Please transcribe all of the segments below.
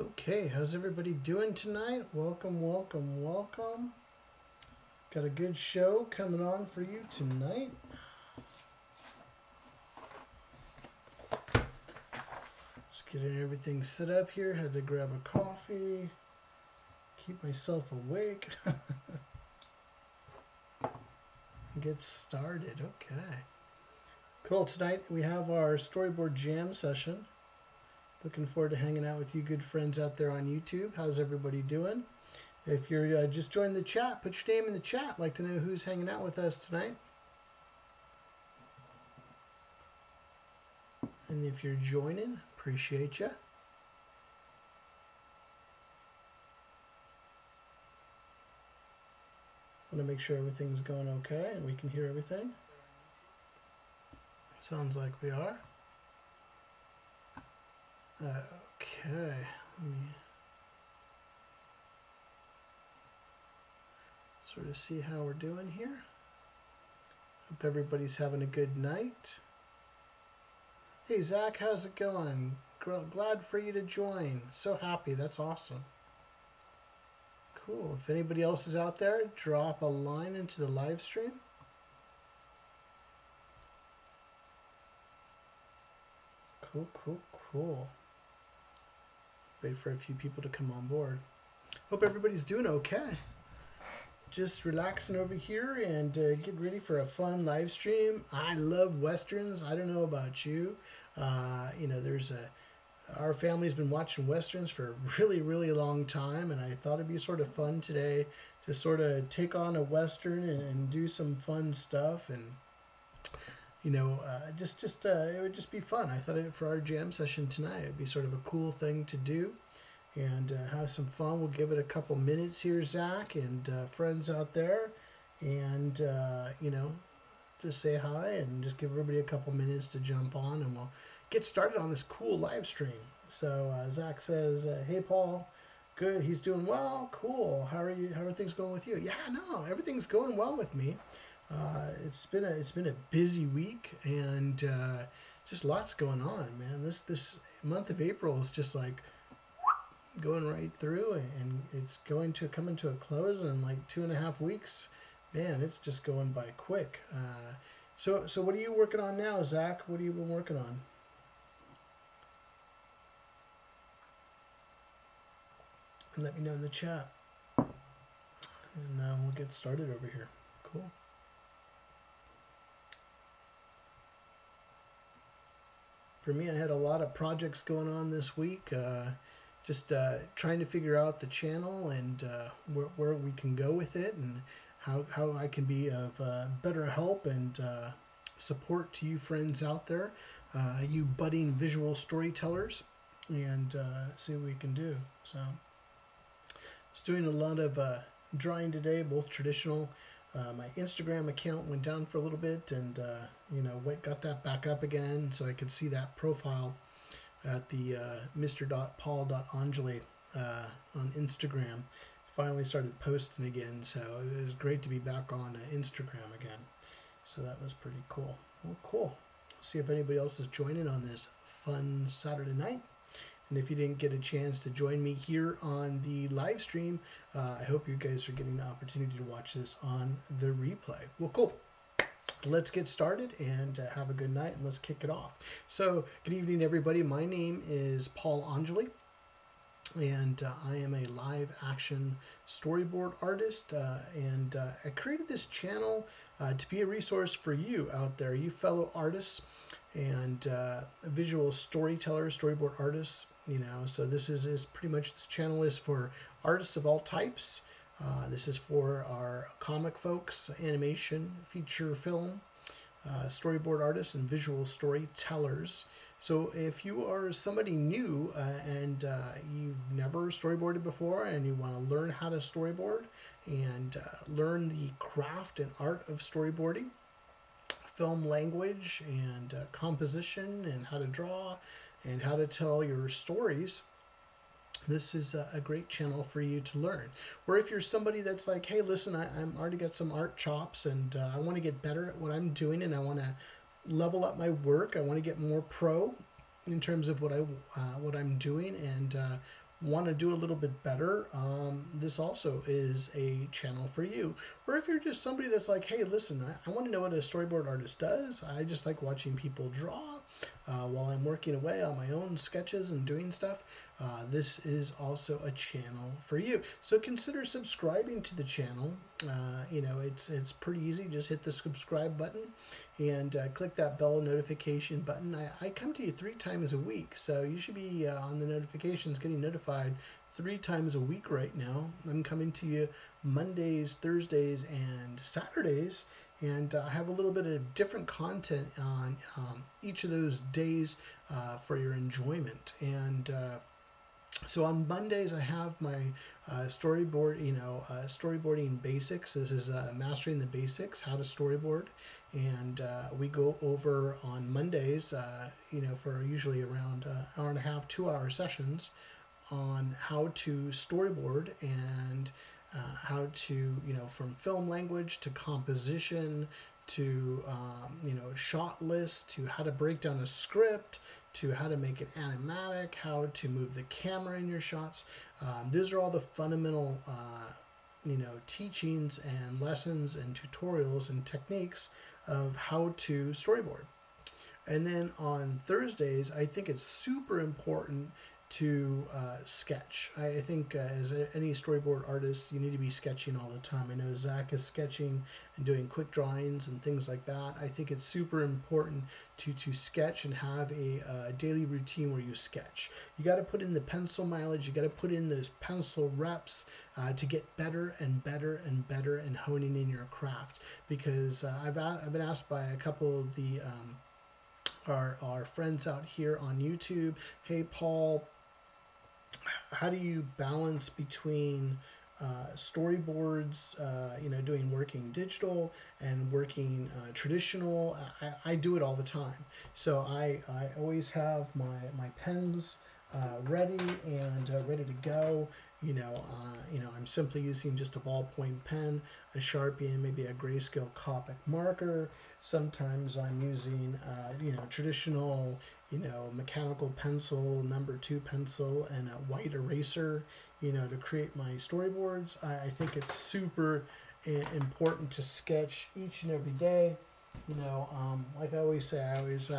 Okay, how's everybody doing tonight? Welcome. Got a good show coming on for you tonight. Just getting everything set up here. Had to grab a coffee. Keep myself awake. Get started. Okay. Cool. Tonight we have our storyboard jam session. Looking forward to hanging out with you good friends out there on YouTube. How's everybody doing? If you're just joined the chat, put your name in the chat. I'd like to know who's hanging out with us tonight. And if you're joining, appreciate you. I want to make sure everything's going okay and we can hear everything. Sounds like we are. Okay. Let me sort of see how we're doing here. Hope everybody's having a good night. Hey, Zach, how's it going? Glad for you to join. So happy. That's awesome. Cool. If anybody else is out there, drop a line into the live stream. Cool. Wait for a few people to come on board. Hope everybody's doing okay. Just relaxing over here and getting ready for a fun live stream. I love Westerns. I don't know about you. You know, our family's been watching Westerns for a really long time, and I thought it'd be sort of fun today to sort of take on a Western and do some fun stuff, and you know, it would just be fun. I thought for our jam session tonight, it'd be sort of a cool thing to do and have some fun. We'll give it a couple minutes here, Zach, and friends out there, and you know, just say hi and just give everybody a couple minutes to jump on, and we'll get started on this cool live stream. So Zach says, hey Paul, good, he's doing well, cool, how are you, how are things going with you? Yeah, no, everything's going well with me. It's been a busy week, and just lots going on, man. This month of April is just like going right through, and it's going to come into a close in like 2.5 weeks. Man, it's just going by quick. So what are you working on now, Zach? What have you been working on? Let me know in the chat, and we'll get started over here. Cool. For me, I had a lot of projects going on this week. Just trying to figure out the channel and where we can go with it, and how I can be of better help and support to you friends out there, you budding visual storytellers, and see what we can do. So I was doing a lot of drawing today, both traditional. My Instagram account went down for a little bit, and you know, got that back up again, so I could see that profile at the Mr.Paul.Angeli on Instagram. Finally started posting again, so it was great to be back on Instagram again. So that was pretty cool. Well, cool. Let's see if anybody else is joining on this fun Saturday night. And if you didn't get a chance to join me here on the live stream, I hope you guys are getting the opportunity to watch this on the replay. Well, cool. Let's get started and have a good night, and let's kick it off. So, good evening, everybody. My name is Paul Angeli, and I am a live action storyboard artist, and I created this channel to be a resource for you out there, you fellow artists and visual storytellers, storyboard artists. You know, so this is pretty much, this channel is for artists of all types. This is for our comic folks, animation, feature film, storyboard artists, and visual storytellers. So if you are somebody new and you've never storyboarded before, and you want to learn how to storyboard and learn the craft and art of storyboarding, film language, and composition, and how to draw, and how to tell your stories, this is a great channel for you to learn. Or if you're somebody that's like, hey, listen, I'm already got some art chops, and I want to get better at what I'm doing, and I want to level up my work. I want to get more pro in terms of what I'm doing, and want to do a little bit better, this also is a channel for you. Or if you're just somebody that's like, hey, listen, I want to know what a storyboard artist does. I just like watching people draw while I'm working away on my own sketches and doing stuff. This is also a channel for you. So consider subscribing to the channel. You know, it's pretty easy. Just hit the subscribe button and click that bell notification button. I come to you 3 times a week, so you should be on the notifications, getting notified 3 times a week right now. I'm coming to you Mondays, Thursdays, and Saturdays, and I have a little bit of different content on each of those days for your enjoyment. And so on Mondays I have my storyboard, storyboarding basics. This is mastering the basics, how to storyboard, and we go over on Mondays, for usually around hour and a half, 2-hour sessions on how to storyboard and how to, from film language to composition to, shot list to how to break down a script, to how to make it animatic, how to move the camera in your shots. Those are all the fundamental, teachings and lessons and tutorials and techniques of how to storyboard. And then on Thursdays, I think it's super important to sketch. I think as any storyboard artist, you need to be sketching all the time. I know Zach is sketching and doing quick drawings and things like that. I think it's super important to sketch and have a daily routine where you sketch. You got to put in the pencil mileage. You got to put in those pencil reps to get better and better and better and honing in your craft. Because I've been asked by a couple of the our friends out here on YouTube, hey Paul, how do you balance between storyboards, doing working digital and working traditional? I do it all the time. So I always have my pens ready and ready to go. I'm simply using just a ballpoint pen, a Sharpie, and maybe a grayscale Copic marker. Sometimes I'm using, traditional, mechanical pencil, No. 2 pencil, and a white eraser, to create my storyboards. I think it's super important to sketch each and every day. Like I always say, I always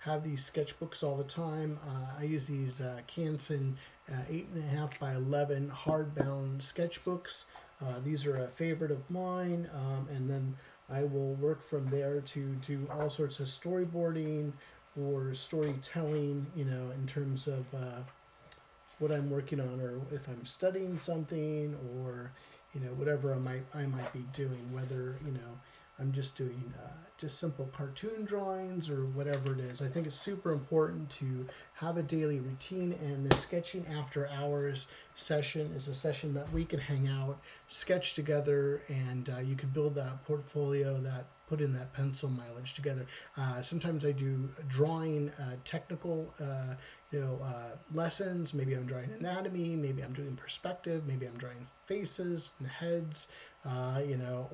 have these sketchbooks all the time. I use these Canson 8.5 by 11 hardbound sketchbooks. These are a favorite of mine, and then I will work from there to do all sorts of storyboarding or storytelling, in terms of what I'm working on, or if I'm studying something, or whatever I might be doing, whether I'm just doing just simple cartoon drawings or whatever it is. I think it's super important to have a daily routine, and the sketching after hours session is a session that we can hang out, sketch together, and you can build that portfolio, that put in that pencil mileage together. Sometimes I do drawing technical lessons. Maybe I'm drawing anatomy, maybe I'm doing perspective, maybe I'm drawing faces and heads, I know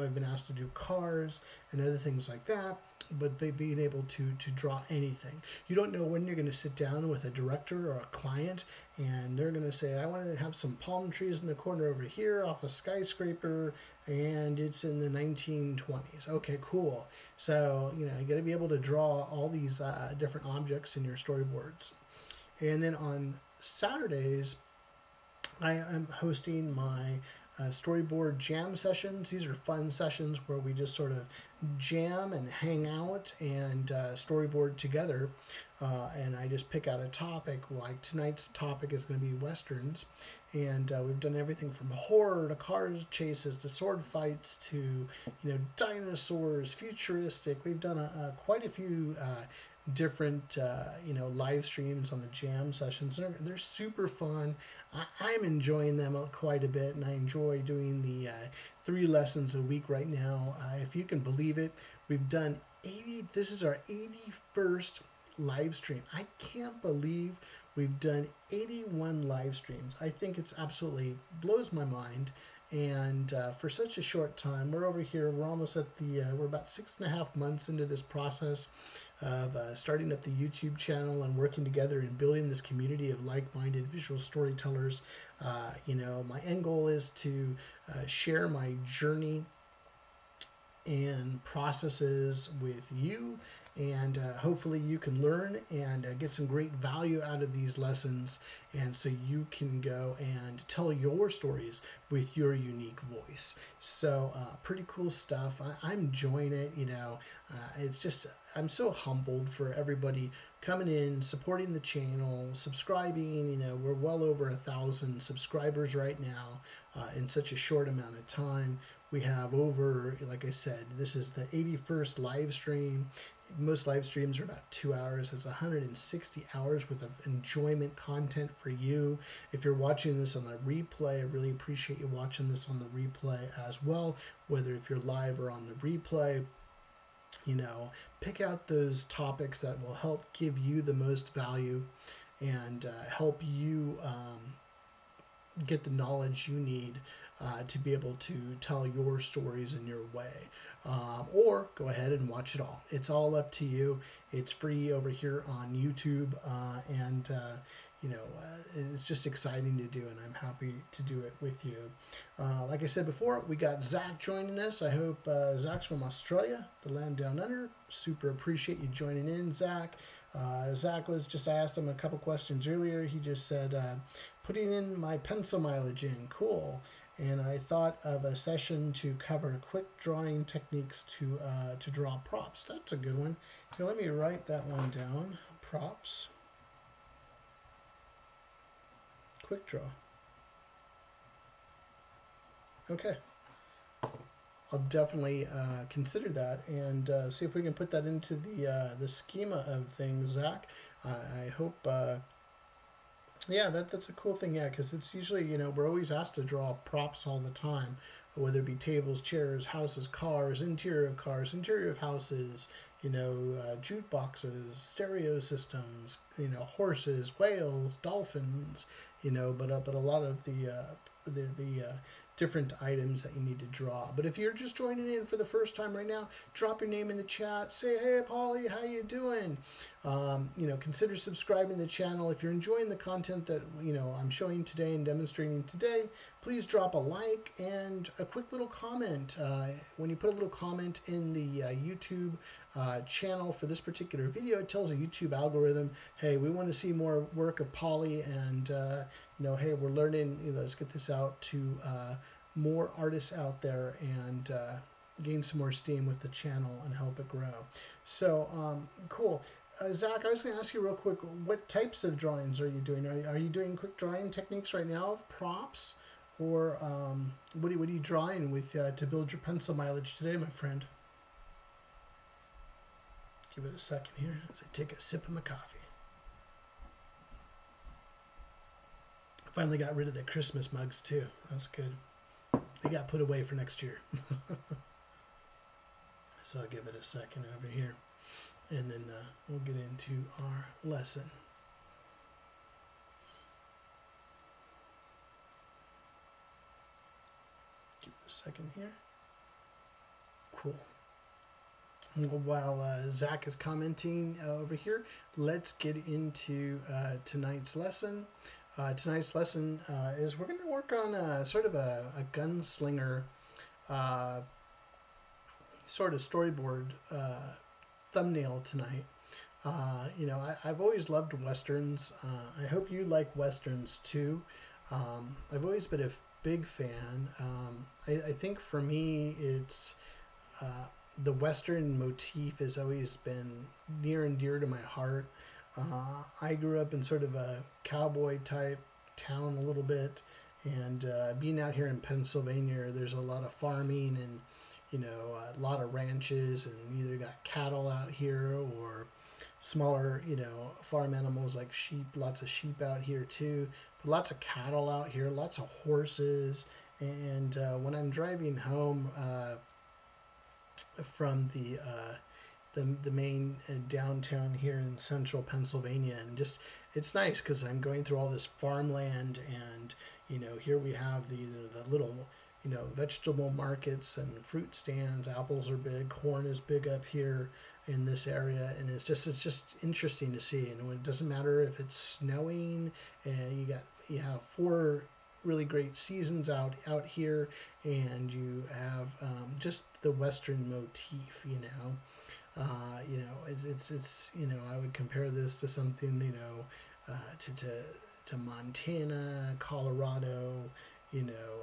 I've been asked to do cars and other things like that. But being able to draw anything. You don't know when you're going to sit down with a director or a client and they're going to say, I want to have some palm trees in the corner over here off a skyscraper, and it's in the 1920s. Okay, cool. So, you got to be able to draw all these different objects in your storyboards. And then on Saturdays, I am hosting my storyboard jam sessions. These are fun sessions where we just sort of jam and hang out and storyboard together, and I just pick out a topic. Like tonight's topic is going to be Westerns, and we've done everything from horror to car chases to sword fights to dinosaurs, futuristic. We've done quite a few different live streams on the jam sessions. They're super fun. I'm enjoying them quite a bit, and I enjoy doing the 3 lessons a week right now. If you can believe it, we've done 80. This is our 81st live stream. I can't believe we've done 81 live streams. I think it's absolutely blows my mind. And for such a short time, we're over here, we're almost at the, we're about 6.5 months into this process of starting up the YouTube channel and working together and building this community of like-minded visual storytellers. You know, my end goal is to share my journey and processes with you, and hopefully you can learn and get some great value out of these lessons, and so you can go and tell your stories with your unique voice. So pretty cool stuff. I'm enjoying it, you know. It's just, I'm so humbled for everybody coming in, supporting the channel, subscribing. You know, we're well over 1,000 subscribers right now in such a short amount of time. We have over, like I said, this is the 81st live stream. Most live streams are about 2 hours. That's 160 hours worth of enjoyment content for you. If you're watching this on the replay, I really appreciate you watching this on the replay as well, whether if you're live or on the replay. You know, pick out those topics that will help give you the most value and help you get the knowledge you need to be able to tell your stories in your way, or go ahead and watch it all. It's all up to you. It's free over here on YouTube, and you know, it's just exciting to do, and I'm happy to do it with you. Like I said before, we got Zach joining us. I hope Zach's from Australia, the land down under. Super appreciate you joining in, Zach. Zach was just, I asked him a couple questions earlier. He just said, putting in my pencil mileage in, cool. And I thought of a session to cover quick drawing techniques to draw props. That's a good one. Here, let me write that one down. Props. Quick draw. Okay. I'll definitely consider that and see if we can put that into the schema of things, Zach. I hope... yeah, that's a cool thing, yeah, because it's usually, you know, we're always asked to draw props all the time, whether it be tables, chairs, houses, cars, interior of houses, you know, jukeboxes, stereo systems, you know, horses, whales, dolphins, you know, but a lot of the different items that you need to draw. But if you're just joining in for the first time right now, drop your name in the chat. Say, hey, Paulie, how you doing? You know, consider subscribing to the channel. If you're enjoying the content that, you know, I'm showing today and demonstrating today, please drop a like and a quick little comment. When you put a little comment in the YouTube channel for this particular video, it tells the YouTube algorithm, hey, we want to see more work of Paulie, and you know, hey, we're learning, you know, let's get this out to more artists out there and gain some more steam with the channel and help it grow. So cool. Zach, I was going to ask you real quick, what types of drawings are you doing? Are you doing quick drawing techniques right now of props, or what are you drawing with to build your pencil mileage today, my friend? Give it a second here as I take a sip of my coffee. Finally got rid of the Christmas mugs too. That's good. They got put away for next year. So I'll give it a second over here, and then we'll get into our lesson. Give it a second here. Cool. While Zach is commenting over here, let's get into tonight's lesson. Tonight's lesson is we're going to work on a, sort of a gunslinger sort of storyboard thumbnail tonight. You know, I've always loved Westerns. I hope you like Westerns too. I've always been a big fan. I think for me it's... the Western motif has always been near and dear to my heart. I grew up in sort of a cowboy type town a little bit, and being out here in Pennsylvania, there's a lot of farming and, you know, a lot of ranches, and you either got cattle out here or smaller, you know, farm animals like sheep, lots of sheep out here too, but lots of cattle out here, lots of horses. And when I'm driving home, from the main downtown here in central Pennsylvania, and just, it's nice because I'm going through all this farmland, and you know, here we have the little you know, vegetable markets and fruit stands. Apples are big, corn is big up here in this area, and it's just interesting to see. And it doesn't matter if it's snowing, and you have four really great seasons out here, and you have just the Western motif, you know. I would compare this to something, you know, to Montana, Colorado, you know,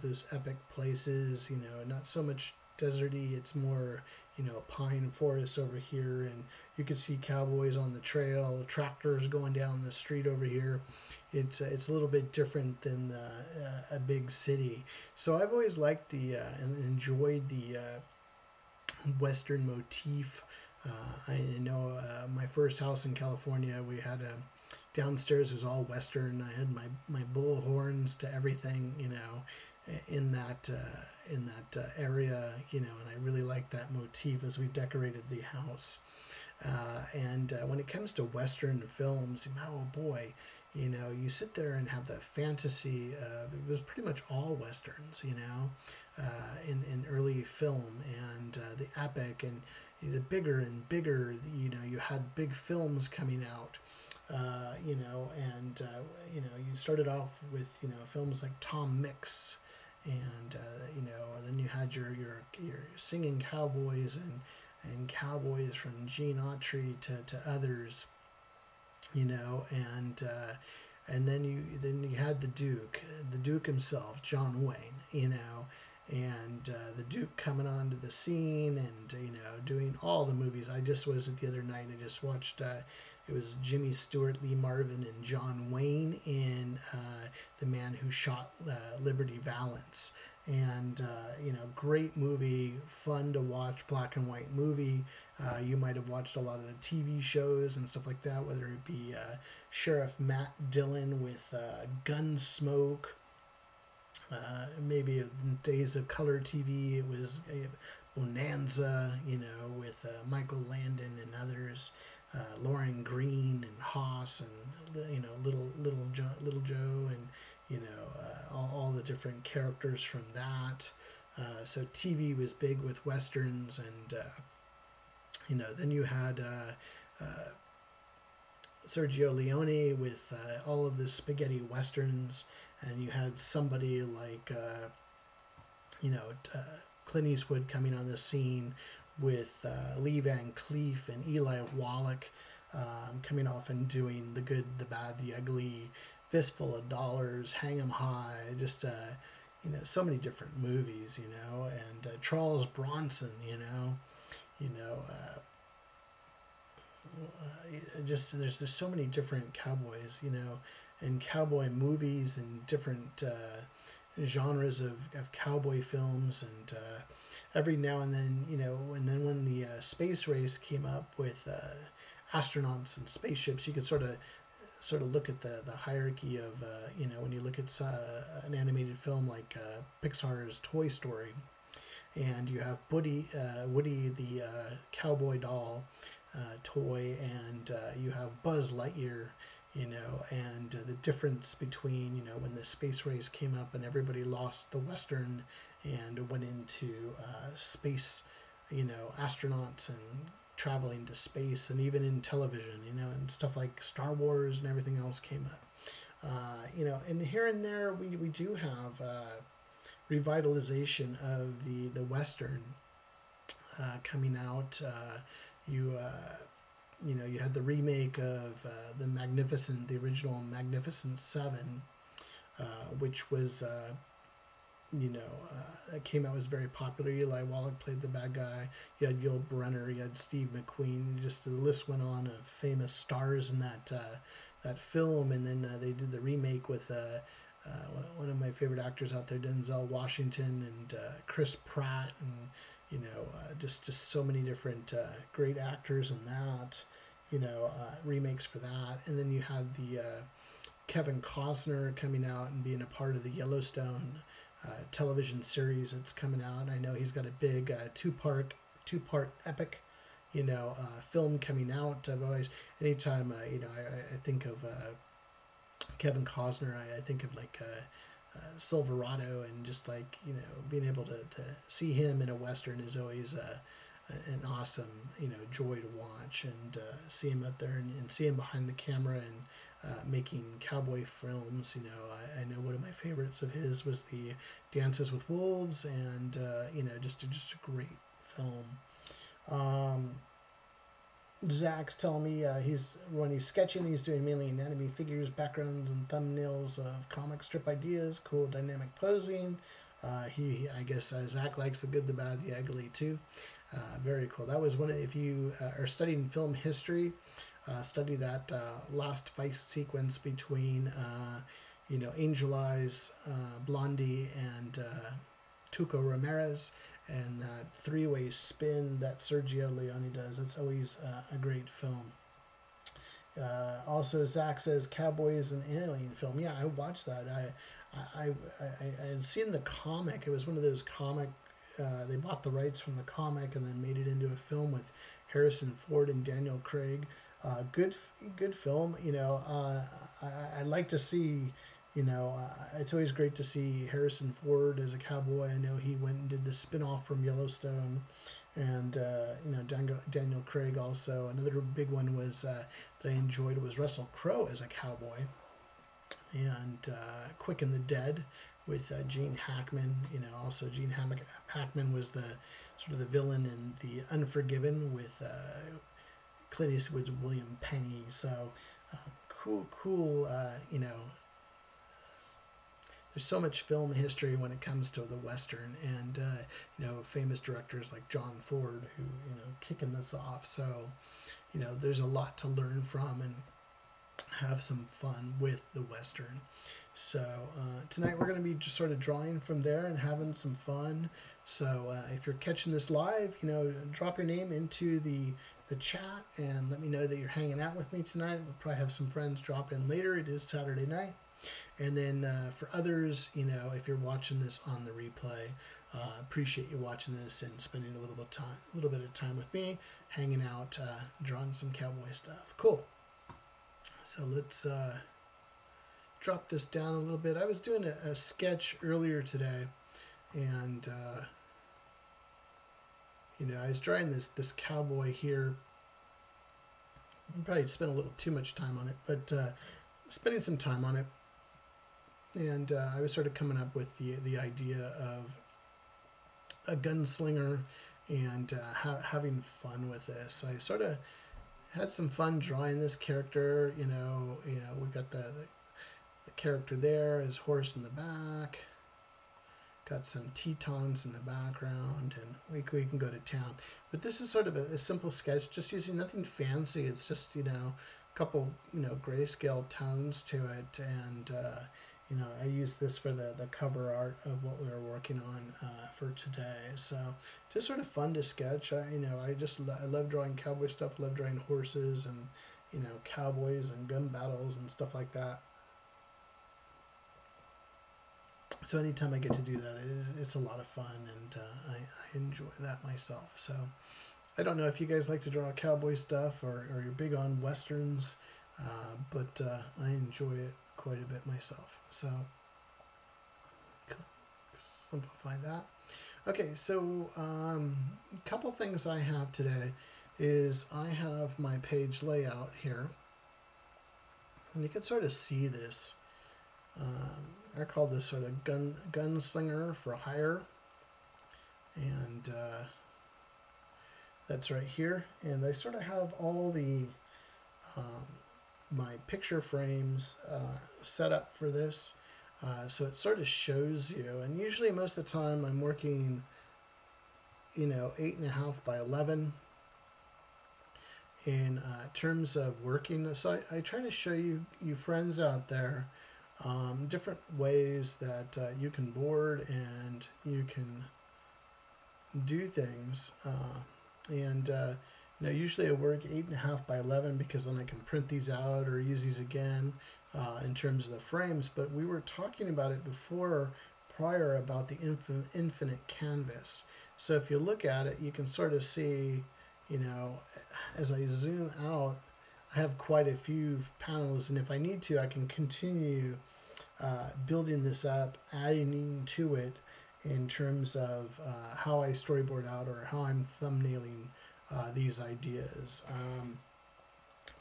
those epic places, you know, not so much deserty, it's more, you know, pine forests over here, and you could see cowboys on the trail, tractors going down the street over here. It's a little bit different than a big city. So I've always liked and enjoyed the Western motif. I know my first house in California, we had downstairs was all Western. I had my bull horns to everything, you know, in that area, you know, and I really liked that motif as we decorated the house. When it comes to Western films, oh boy, you know, you sit there and have the fantasy of, it was pretty much all Westerns, you know, in early film, and the epic, and the bigger and bigger, you know, you had big films coming out, you know, and, you know, you started off with, you know, films like Tom Mix, and, you know, then you had your singing cowboys and cowboys from Gene Autry to others, you know, and then you had the Duke himself, John Wayne, you know, and the Duke coming onto the scene, and, you know, doing all the movies. I just was the other night, I just watched, it was Jimmy Stewart, Lee Marvin, and John Wayne in The Man Who Shot Liberty Valance. And, you know, great movie, fun to watch, black and white movie. You might have watched a lot of the TV shows and stuff like that, whether it be Sheriff Matt Dillon with Gunsmoke. Maybe in days of color TV, it was Bonanza, you know, with Michael Landon and others. Lorne Greene and Haas, and, you know, Little Joe, and, you know, all the different characters from that. So TV was big with Westerns, and, you know, then you had Sergio Leone with all of the spaghetti Westerns, and you had somebody like, you know, Clint Eastwood coming on the scene with Lee Van Cleef and Eli Wallach, coming off and doing The Good, the Bad, the Ugly, Fistful of Dollars, Hang 'em High, just, you know, so many different movies, you know, and Charles Bronson, just there's so many different cowboys, you know, and cowboy movies, and different genres of cowboy films, and every now and then, you know, and then when the space race came up with astronauts and spaceships, you could sort of look at the hierarchy of, you know, when you look at an animated film like Pixar's Toy Story, and you have Woody the cowboy doll toy, and you have Buzz Lightyear, you know, and the difference between, you know, when the space race came up and everybody lost the Western and went into space, you know, astronauts and traveling to space, and even in television, you know, and stuff like Star Wars and everything else came up, you know, and here and there we do have revitalization of the Western coming out. You know, you had the remake of the original Magnificent Seven, which was, you know, it came out, was very popular. Eli Wallach played the bad guy. You had Yul Brynner, you had Steve McQueen. Just the list went on of famous stars in that film. And then they did the remake with one of my favorite actors out there, Denzel Washington, and Chris Pratt, and, you know, just so many different great actors in that, you know, remakes for that. And then you had the Kevin Costner coming out and being a part of the Yellowstone television series that's coming out. And I know he's got a big two-part epic, you know, film coming out. I've always, anytime, you know, I think of Kevin Costner, I think of like Silverado, and just like, you know, being able to see him in a Western is always an awesome, you know, joy to watch, and see him up there and see him behind the camera and making cowboy films. You know, I know one of my favorites of his was the Dances with Wolves, and you know, just a great film. Zach's telling me when he's sketching, he's doing mainly anatomy, figures, backgrounds, and thumbnails of comic strip ideas. Cool dynamic posing. I guess Zach likes The Good, the Bad, the Ugly too. Very cool. That was one of, if you are studying film history, study that last fight sequence between you know, Angel Eyes, Blondie, and Tuco Ramirez, and that three-way spin that Sergio Leone does. It's always a great film. Also, Zach says Cowboys and Alien film. Yeah, I watched that. I had seen the comic. It was one of those comic. They bought the rights from the comic and then made it into a film with Harrison Ford and Daniel Craig. Good film. You know, I like to see. You know, it's always great to see Harrison Ford as a cowboy. I know he went and did the spinoff from Yellowstone, and you know, Daniel Craig also. Another big one was that I enjoyed was Russell Crowe as a cowboy, and Quick and the Dead with Gene Hackman. You know, also Gene Hackman was the sort of the villain in The Unforgiven with Clint Eastwood's William Penny. So cool. You know. There's so much film history when it comes to the Western, and you know, famous directors like John Ford, who, you know, kicking this off. So, you know, there's a lot to learn from and have some fun with the Western. So tonight we're going to be just sort of drawing from there and having some fun. So if you're catching this live, you know, drop your name into the chat and let me know that you're hanging out with me tonight. We'll probably have some friends drop in later. It is Saturday night. And then for others, you know, if you're watching this on the replay, appreciate you watching this and spending a little bit of time with me, hanging out, drawing some cowboy stuff. Cool. So let's drop this down a little bit. I was doing a sketch earlier today, and you know, I was drawing this cowboy here. I probably spent a little too much time on it, but spending some time on it. And I was sort of coming up with the idea of a gunslinger and having fun with this. I sort of had some fun drawing this character. You know, we've got the character there, his horse in the back. Got some Tetons in the background, and we can go to town. But this is sort of a simple sketch, just using nothing fancy. It's just, you know, a couple, you know, grayscale tones to it, and you know, I used this for the cover art of what we were working on for today. So just sort of fun to sketch. I love drawing cowboy stuff, love drawing horses and, you know, cowboys and gun battles and stuff like that. So anytime I get to do that, it's a lot of fun, and I enjoy that myself. So I don't know if you guys like to draw cowboy stuff or you're big on Westerns, but I enjoy it quite a bit myself. So simplify that. Okay, so a couple things I have today is I have my page layout here, and you can sort of see this. I call this sort of gunslinger for hire, and that's right here. And I sort of have all the my picture frames set up for this, so it sort of shows you. And usually most of the time I'm working, you know, 8.5 by 11 in terms of working. So I try to show you friends out there different ways that you can board and you can do things, Now, usually I work 8.5 by 11 because then I can print these out or use these again in terms of the frames. But we were talking about it prior about the infinite canvas. So if you look at it, you can sort of see, you know, as I zoom out, I have quite a few panels. And if I need to, I can continue building this up, adding to it in terms of how I storyboard out or how I'm thumbnailing these ideas.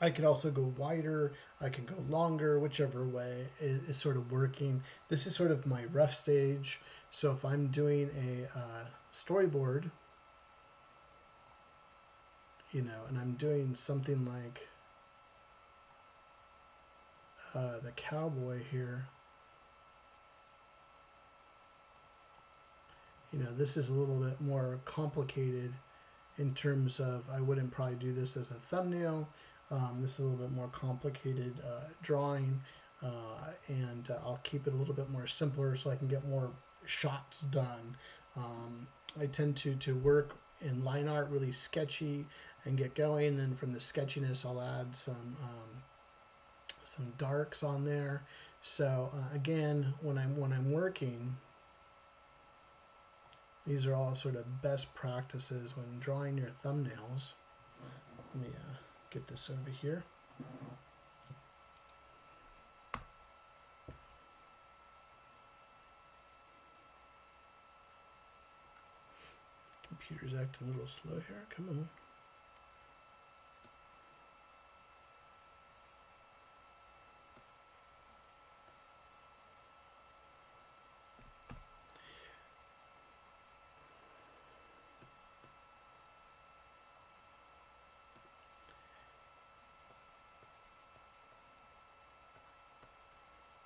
I could also go wider, I can go longer, whichever way is sort of working. This is sort of my rough stage. So if I'm doing a storyboard, you know, and I'm doing something like the cowboy here, you know, this is a little bit more complicated in terms of, I wouldn't probably do this as a thumbnail. This is a little bit more complicated drawing, and I'll keep it a little bit more simpler so I can get more shots done. I tend to work in line art really sketchy and get going, then from the sketchiness I'll add some darks on there. So again, when I'm working, these are all sort of best practices when drawing your thumbnails. Let me get this over here. Computer's acting a little slow here. Come on.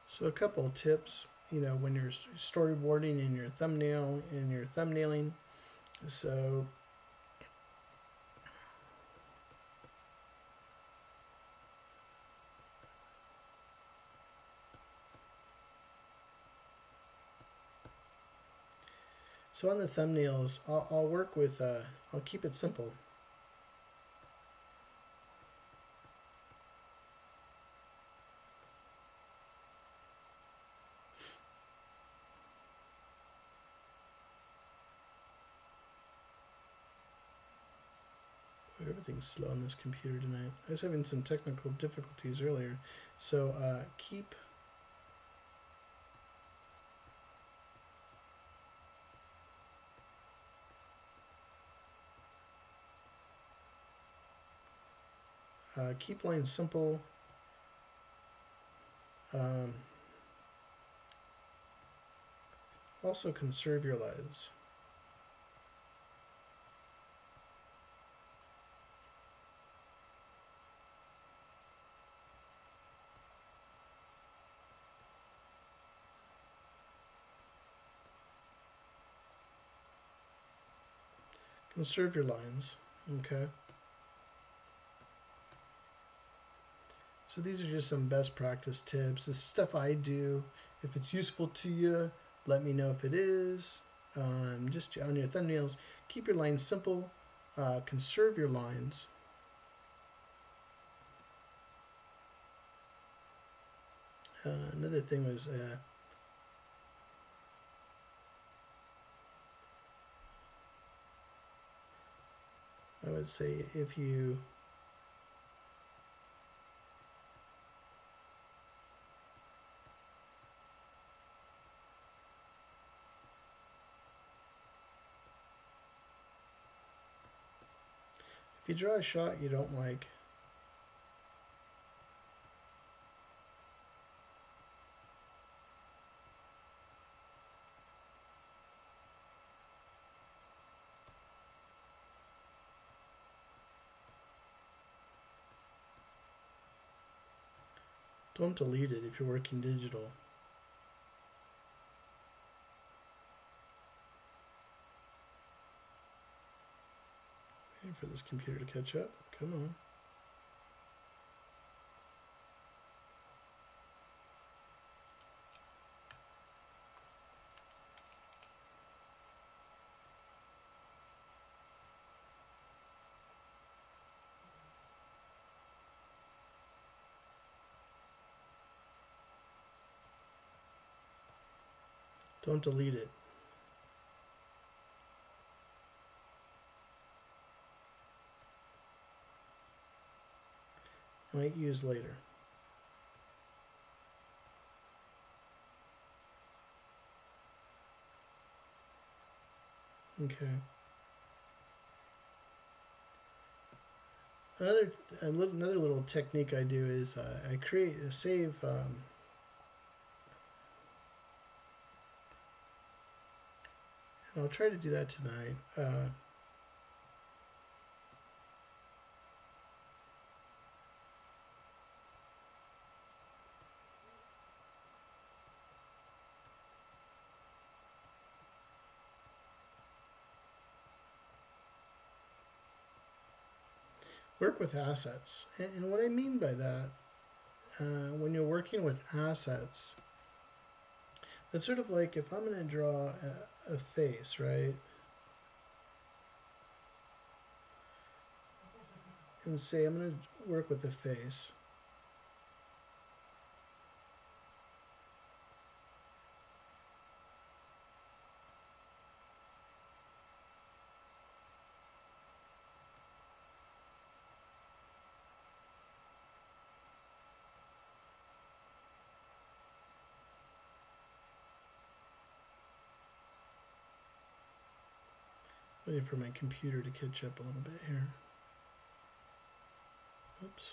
So a couple of tips, you know, when you're storyboarding and your thumbnail and your thumbnailing. So on the thumbnails, I'll work with I'll keep it simple. Slow on this computer tonight. I was having some technical difficulties earlier, so keep keep lines simple. Also conserve your lives. Conserve your lines, okay? So these are just some best practice tips. This is stuff I do. If it's useful to you, let me know if it is. Just on your thumbnails, keep your lines simple, conserve your lines. Another thing was I would say if you draw a shot you don't like, don't delete it if you're working digital. Waiting for this computer to catch up. Come on. Don't delete it. Might use later. Okay. Another little technique I do is I create a save. And I'll try to do that tonight. Work with assets, and what I mean by that, when you're working with assets, it's sort of like if I'm going to draw a face, right, and say I'm going to work with the face, waiting for my computer to catch up a little bit here. Oops.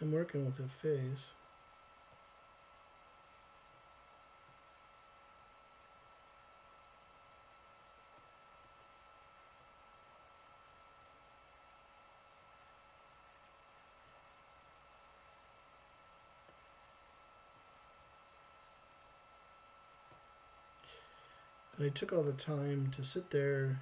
I'm working with a face. I took all the time to sit there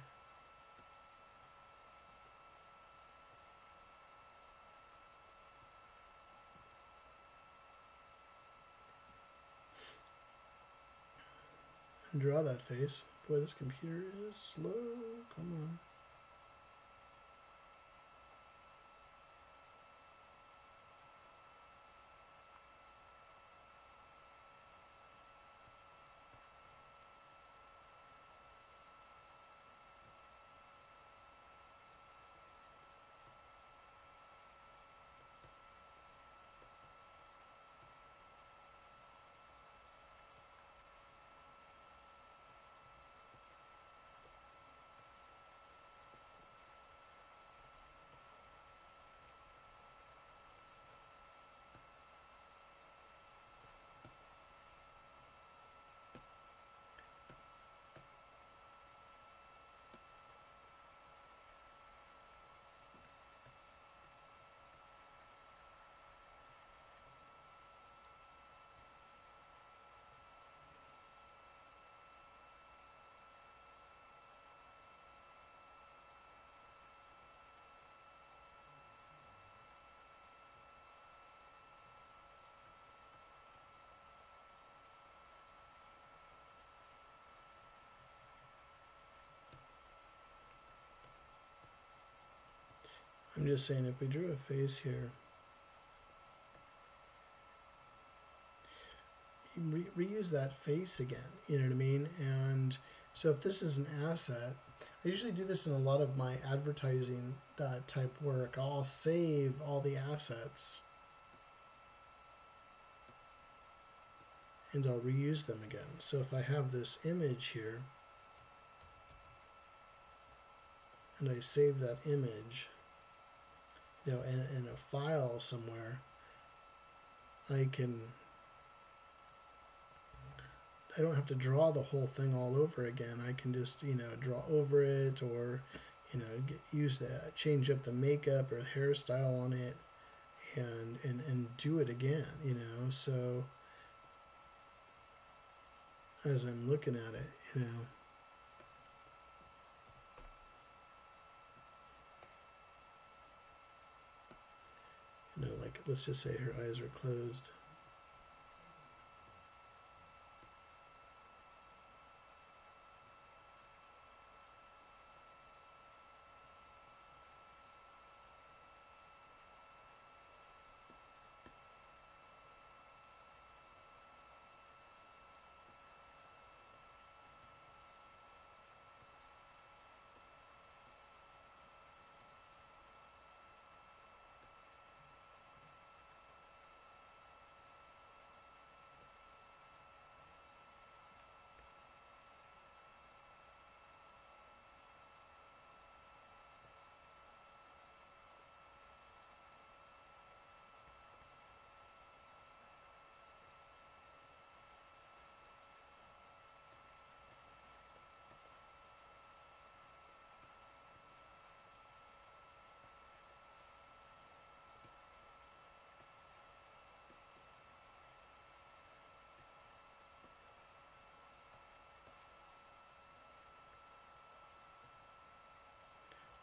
and draw that face. Boy, this computer is slow. Come on. I'm just saying, if we drew a face here, you reuse that face again, you know what I mean? And so if this is an asset, I usually do this in a lot of my advertising type work. I'll save all the assets and I'll reuse them again. So if I have this image here and I save that image, you know, in a file somewhere, I don't have to draw the whole thing all over again. I can just, you know, draw over it, or, you know, change up the makeup or hairstyle on it, and do it again, you know. So as I'm looking at it, you know, like, let's just say her eyes are closed.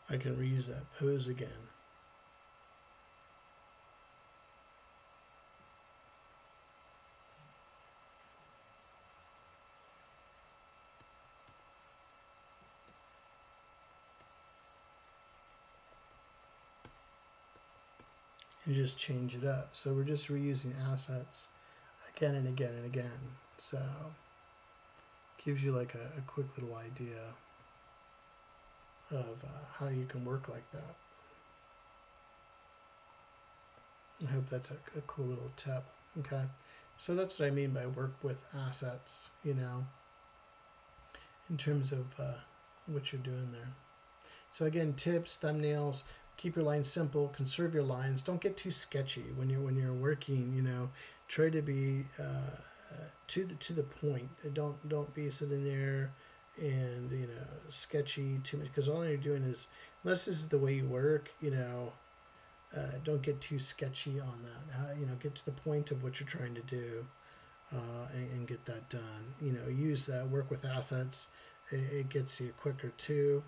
I can reuse that pose again. And just change it up. So we're just reusing assets again and again and again. So gives you like a quick little idea of how you can work like that. I hope that's a cool little tip. Okay, so that's what I mean by work with assets, you know, in terms of what you're doing there. So again, tips, thumbnails, keep your lines simple, conserve your lines, don't get too sketchy when you're working, you know. Try to be to the point. Don't be sitting there and, you know, sketchy too much, because all you're doing is, unless this is the way you work, you know, don't get too sketchy on that. You know, get to the point of what you're trying to do, and get that done. You know, use that, work with assets. It gets you quicker too.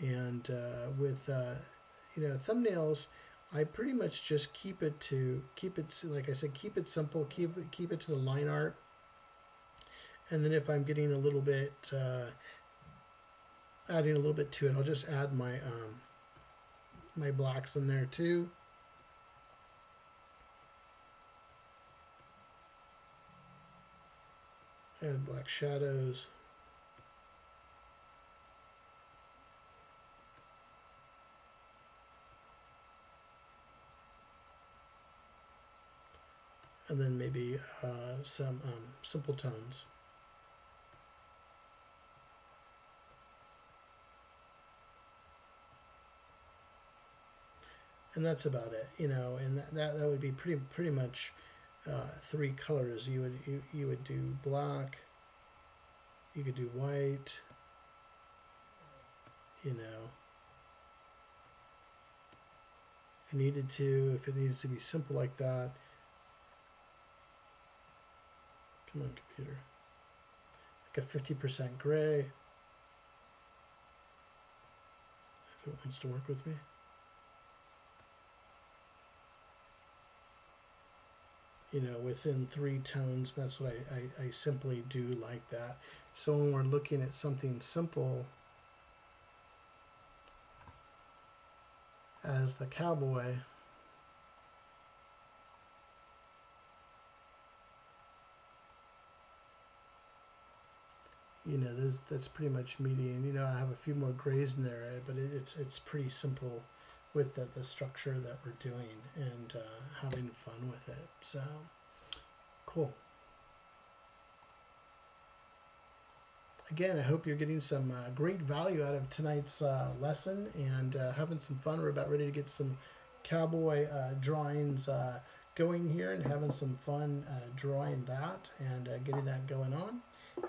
And with you know, thumbnails, I pretty much just keep it, like I said, keep it simple, keep it to the line art. And then if I'm getting a little bit, adding a little bit to it, I'll just add my my blacks in there too. Add black shadows. And then maybe some simple tones. And that's about it, you know. And that would be pretty much three colors. You would do black. You could do white. You know, if you needed to, if it needs to be simple like that. Come on, computer. Like a 50% gray. If it wants to work with me. You know, within three tones, that's what I simply do like that. So when we're looking at something simple as the cowboy, you know, that's pretty much median. You know, I have a few more grays in there, but it's pretty simple with the structure that we're doing, and having fun with it. So, cool. Again, I hope you're getting some great value out of tonight's lesson, and having some fun. We're about ready to get some cowboy drawings going here, and having some fun drawing that and getting that going on.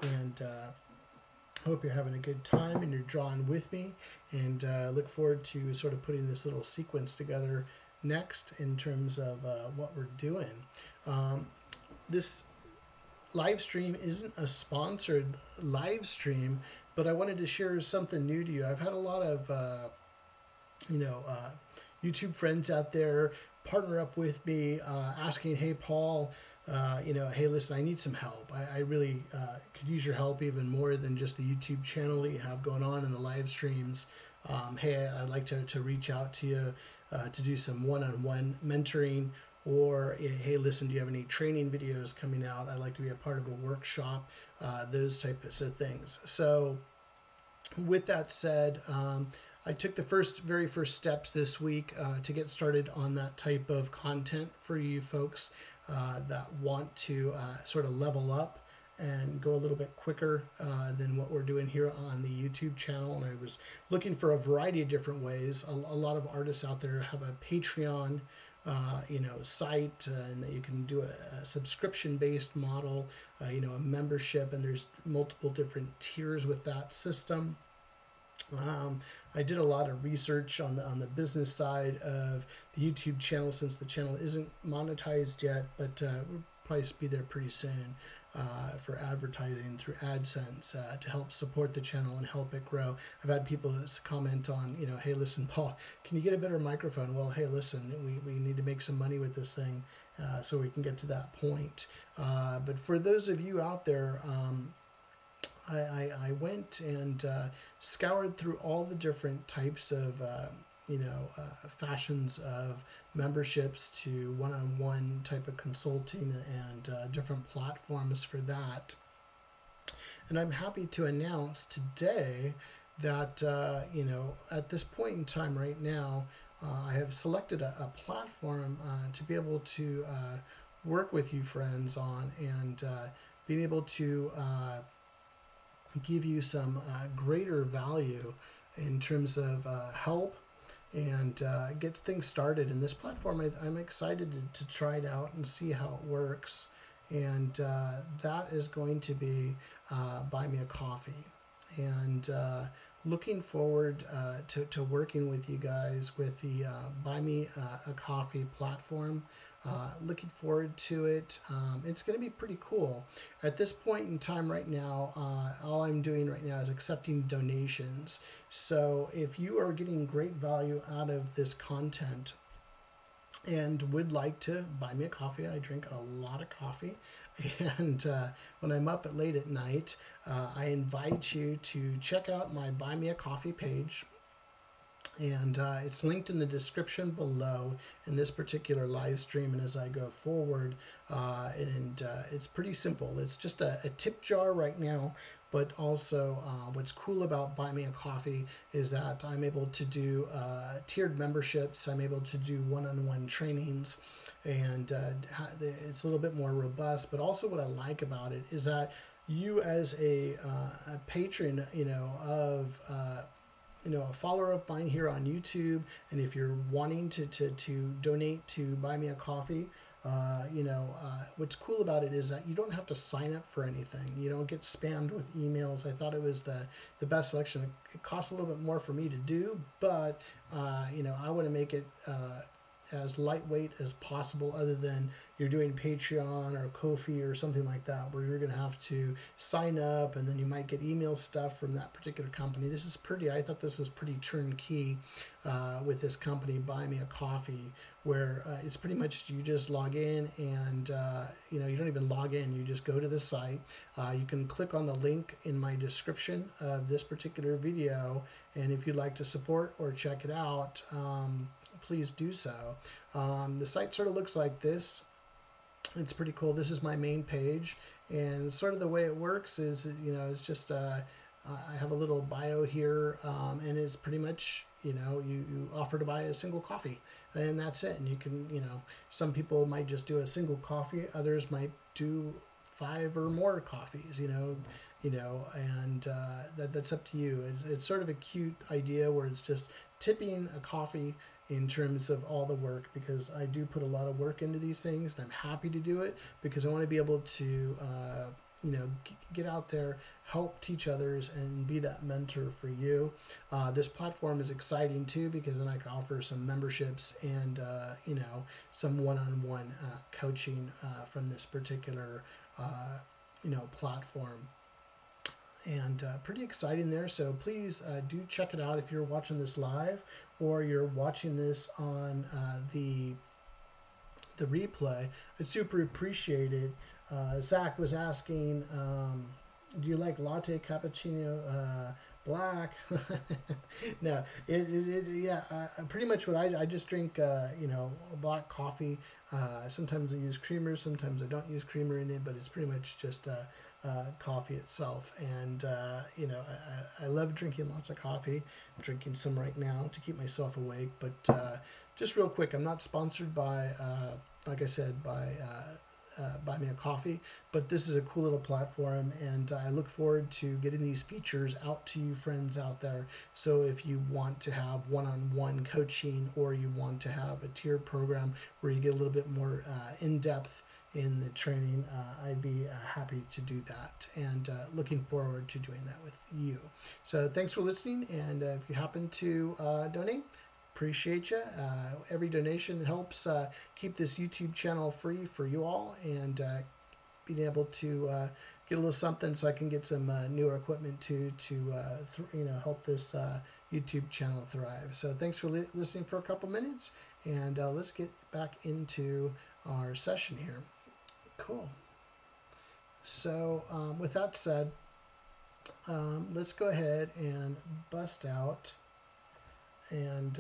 And hope you're having a good time and you're drawing with me, and look forward to sort of putting this little sequence together next in terms of what we're doing. This live stream isn't a sponsored live stream, but I wanted to share something new to you. I've had a lot of YouTube friends out there partner up with me, asking, hey Paul, you know, hey, listen, I need some help. I really could use your help, even more than just the YouTube channel that you have going on and the live streams. Hey, I'd like to reach out to you to do some one-on-one mentoring, or hey, listen, do you have any training videos coming out? I'd like to be a part of a workshop, those types of things. So with that said, I took the very first steps this week to get started on that type of content for you folks that want to sort of level up and go a little bit quicker than what we're doing here on the YouTube channel. And I was looking for a variety of different ways. A lot of artists out there have a Patreon, you know, site, and you can do a subscription-based model, you know, a membership, and there's multiple different tiers with that system. I did a lot of research on the business side of the YouTube channel, since the channel isn't monetized yet, but we're probably be there pretty soon for advertising through AdSense to help support the channel and help it grow. I've had people comment on, you know, hey, listen, Paul, can you get a better microphone? Well, hey, listen, we need to make some money with this thing so we can get to that point. But for those of you out there, I went and scoured through all the different types of fashions of memberships to one-on-one type of consulting and different platforms for that. And I'm happy to announce today that, at this point in time right now, I have selected a platform to be able to work with you friends on and being able to give you some greater value in terms of help and gets things started. And this platform, I'm excited to try it out and see how it works. And that is going to be Buy Me a Coffee. And looking forward to working with you guys with the Buy Me a Coffee platform. Looking forward to it. It's going to be pretty cool. At this point in time right now, all I'm doing right now is accepting donations. So if you are getting great value out of this content and would like to buy me a coffee, I drink a lot of coffee. And when I'm up late at night, I invite you to check out my Buy Me a Coffee page. And it's linked in the description below in this particular live stream and as I go forward. It's pretty simple. It's just a tip jar right now. But also what's cool about Buy Me a Coffee is that I'm able to do tiered memberships. I'm able to do one-on-one trainings. And it's a little bit more robust. But also what I like about it is that you as a patron, a follower of mine here on YouTube, and if you're wanting to donate to Buy Me a Coffee, what's cool about it is that you don't have to sign up for anything. You don't get spammed with emails. I thought it was the best selection. It costs a little bit more for me to do, but I want to make it as lightweight as possible, other than you're doing Patreon or Ko-fi or something like that where you're going to have to sign up and then you might get email stuff from that particular company. This is pretty, I thought this was pretty turnkey with this company, Buy Me a Coffee, where it's pretty much you just log in and, you don't even log in. You just go to the site. You can click on the link in my description of this particular video. And if you'd like to support or check it out, please do so. The site sort of looks like this. It's pretty cool. This is my main page, and sort of the way it works is, it's just I have a little bio here, and it's pretty much, you offer to buy a single coffee, and that's it. And you can, some people might just do a single coffee, others might do 5 or more coffees, and that's up to you. It's sort of a cute idea where it's just tipping a coffee in terms of all the work, because I do put a lot of work into these things and I'm happy to do it because I want to be able to get out there, help teach others, and be that mentor for you. This platform is exciting too, because then I can offer some memberships and some one-on-one coaching from this particular platform. And pretty exciting there. So please do check it out if you're watching this live or you're watching this on the replay. I'd super appreciate it. Zach was asking, do you like latte, cappuccino, black? No, pretty much what I just drink, black coffee. Sometimes I use creamer, sometimes I don't use creamer in it, but it's pretty much just coffee itself. And I love drinking lots of coffee. I'm drinking some right now to keep myself awake. But just real quick, I'm not sponsored by, like I said, by Buy Me a Coffee, but this is a cool little platform, and I look forward to getting these features out to you friends out there. So if you want to have one-on-one coaching, or you want to have a tiered program where you get a little bit more in-depth in the training, I'd be happy to do that, and looking forward to doing that with you. So thanks for listening, and if you happen to donate, Appreciate you. Every donation helps keep this YouTube channel free for you all, and being able to get a little something so I can get some newer equipment to help this YouTube channel thrive. So thanks for listening for a couple minutes, and let's get back into our session here. Cool. So with that said, let's go ahead and bust out. And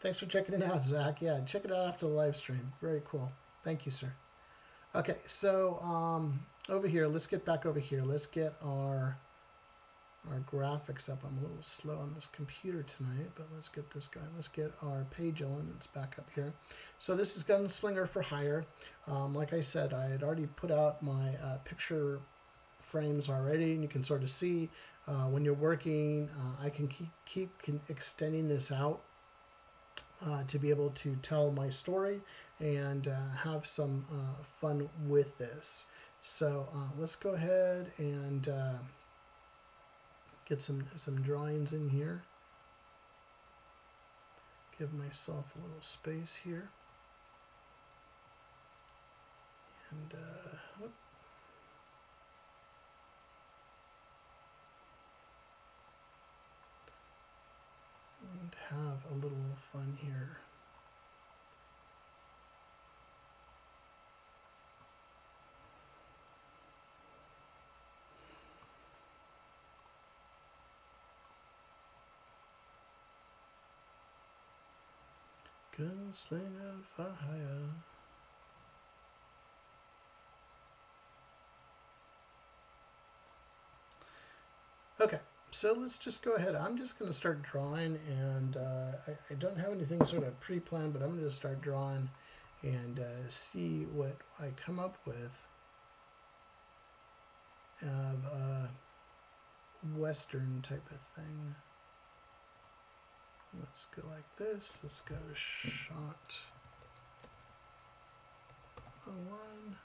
thanks for checking it out, Zach. Yeah, check it out after the live stream. Very cool. Thank you, sir. Okay, so over here, let's get back over here. Let's get our graphics up. I'm a little slow on this computer tonight, but let's get this going. Let's get our page elements back up here. So this is Gunslinger for Hire. Like I said, I had already put out my picture frames already, and you can sort of see when you're working, I can keep extending this out to be able to tell my story and have some fun with this. So let's go ahead and get some drawings in here. Give myself a little space here. And whoop. And have a little fun here. Gunslinger for Hire. Okay. So let's just go ahead. I'm just going to start drawing, and I don't have anything sort of pre-planned, but I'm going to start drawing and see what I come up with of a Western type of thing. Let's go like this. Let's go shot one.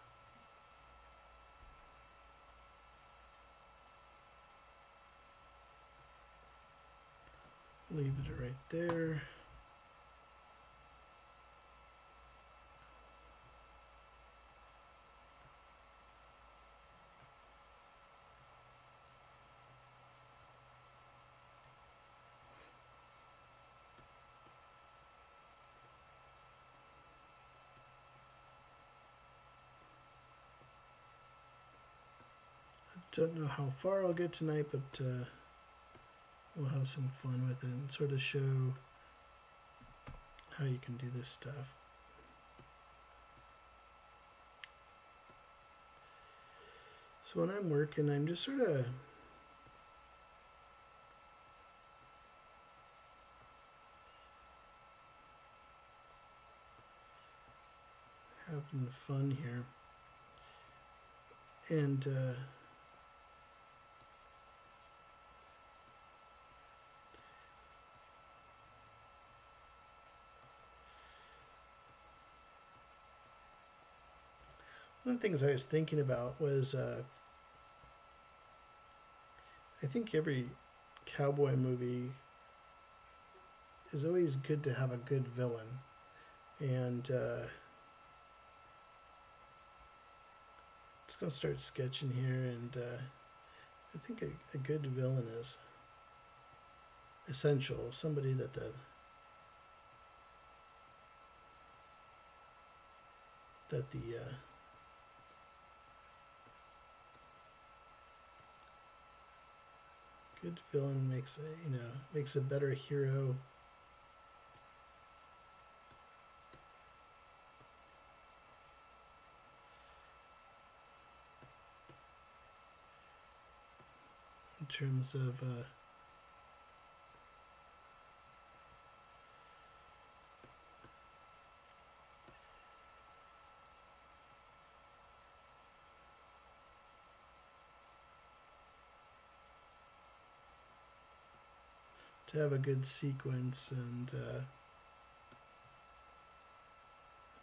Leave it right there. I don't know how far I'll get tonight, but we'll have some fun with it and sort of show how you can do this stuff. So when I'm working, I'm just sort of having fun here. And one of the things I was thinking about was I think every cowboy movie is always good to have a good villain. And I'm just going to start sketching here, and I think a good villain is essential. Somebody that good villain makes a, makes a better hero. In terms of to have a good sequence. And I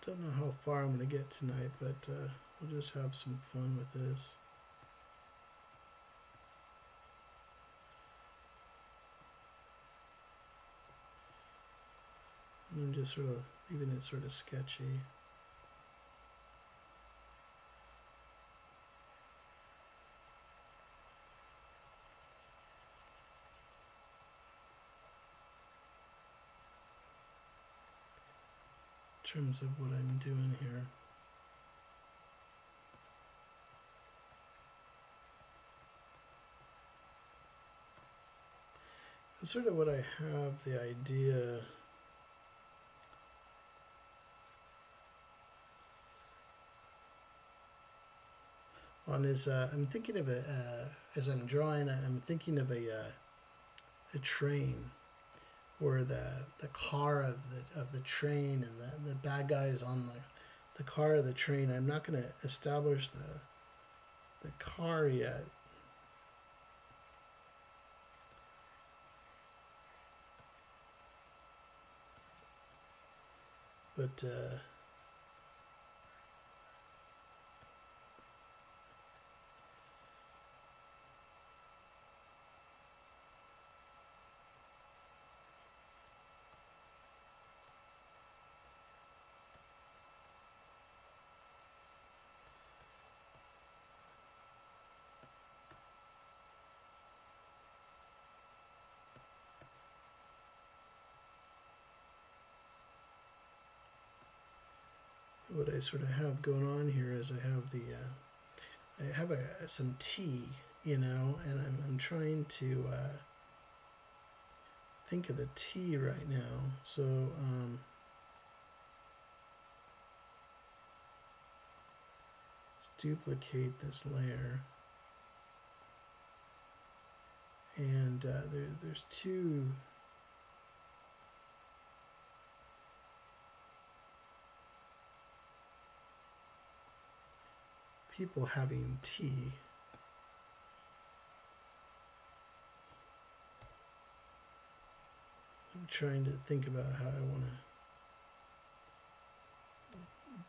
don't know how far I'm going to get tonight, but we'll just have some fun with this. and just sort of leaving it sort of sketchy. In terms of what I'm doing here. And sort of what I have the idea on is I'm thinking of a, as I'm drawing, I'm thinking of a train, or the car of the train, and the bad guy is on the car of the train. I'm not going to establish the car yet. But what I sort of have going on here is I have the I have some tea, you know, and I'm trying to think of the tea right now. So let's duplicate this layer, and there's two. People having tea. I'm trying to think about how I want to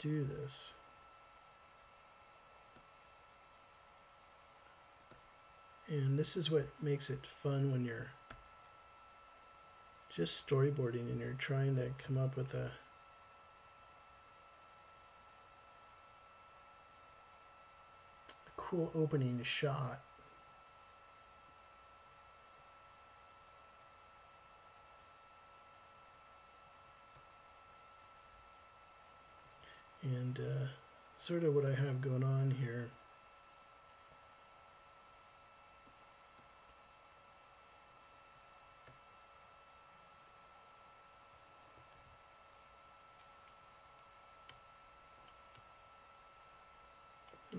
do this. And this is what makes it fun when you're just storyboarding and you're trying to come up with a cool opening shot. And sort of what I have going on here .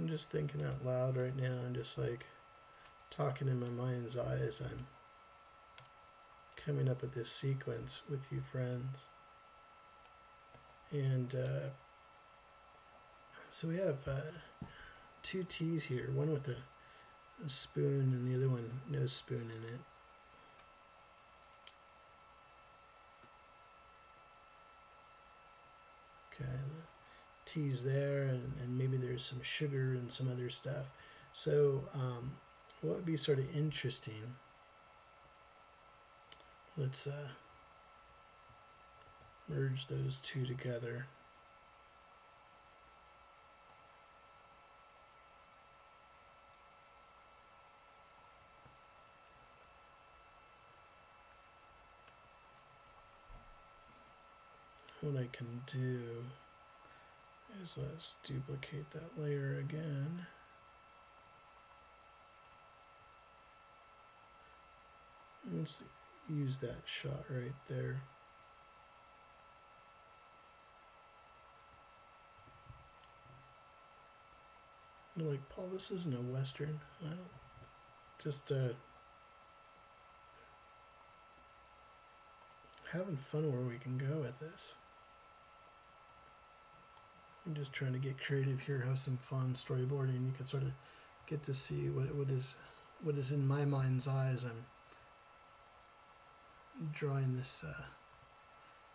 Just thinking out loud right now, and just like talking in my mind's eye as I'm coming up with this sequence with you friends. And so we have two teas here, one with a spoon and the other one no spoon in it. Okay, tea's there, and maybe there's some sugar and some other stuff. So what would be sort of interesting? Let's merge those two together. What I can do is let's duplicate that layer again. And let's use that shot right there. You're like, Paul, this isn't a Western. Well, just having fun where we can go with this. I'm just trying to get creative here, have some fun storyboarding. You can sort of get to see what is in my mind's eye as I'm drawing this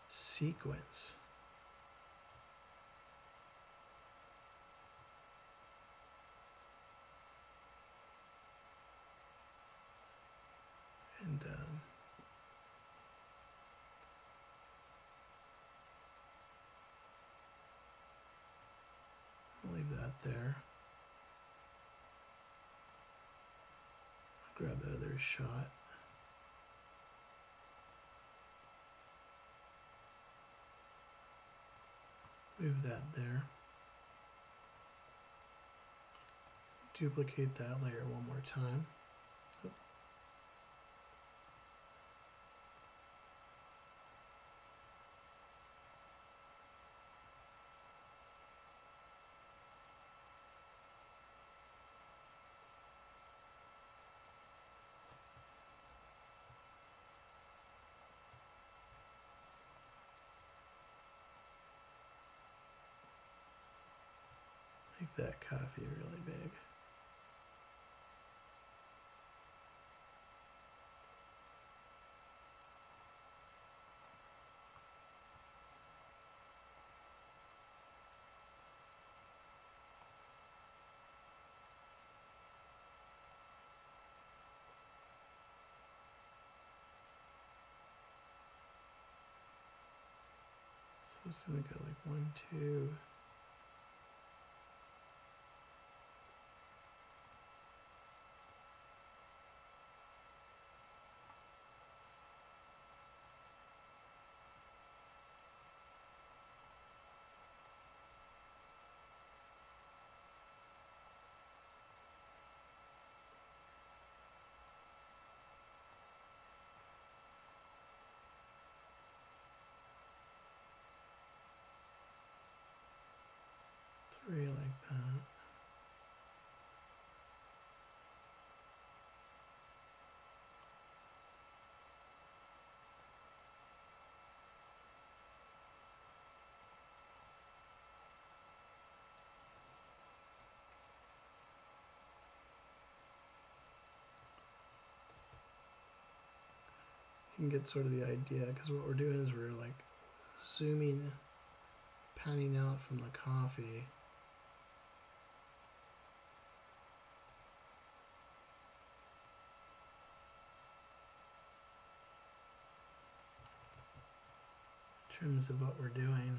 sequence. And that there. Grab that other shot. Move that there. Duplicate that layer one more time. Oop. Make that coffee really big. So it's gonna go like 1, 2. Three like that. You can get sort of the idea, because what we're doing is we're like zooming, panning out from the coffee. Terms of what we're doing.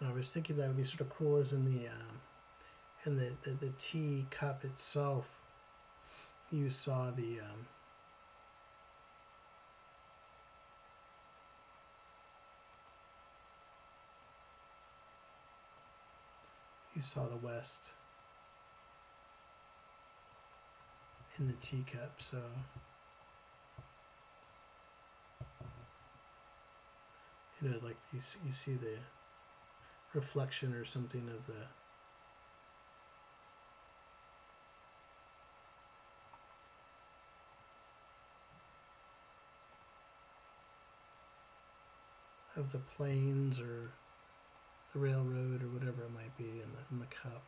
And I was thinking that would be sort of cool is in the tea cup itself you saw the West in the teacup, so you know, like you see the reflection or something of the plains or the railroad or whatever it might be in the cup.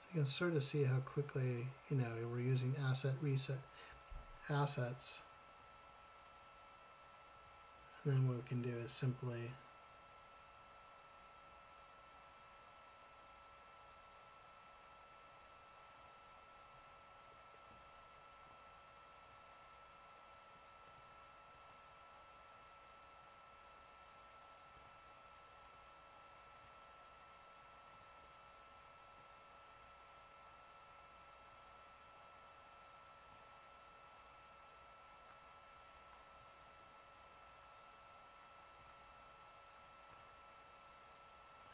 So you can sort of see how quickly, you know, we're using assets, and then what we can do is simply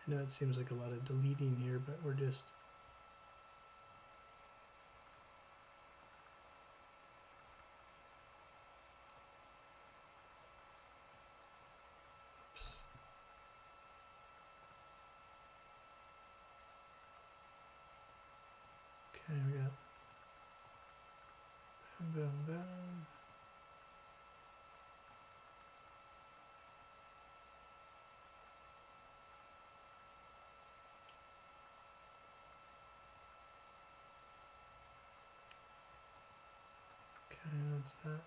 I know it seems like a lot of deleting here, but we're just okay, we got boom. That's that.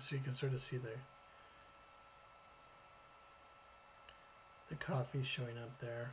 so you can sort of see there the coffee showing up there.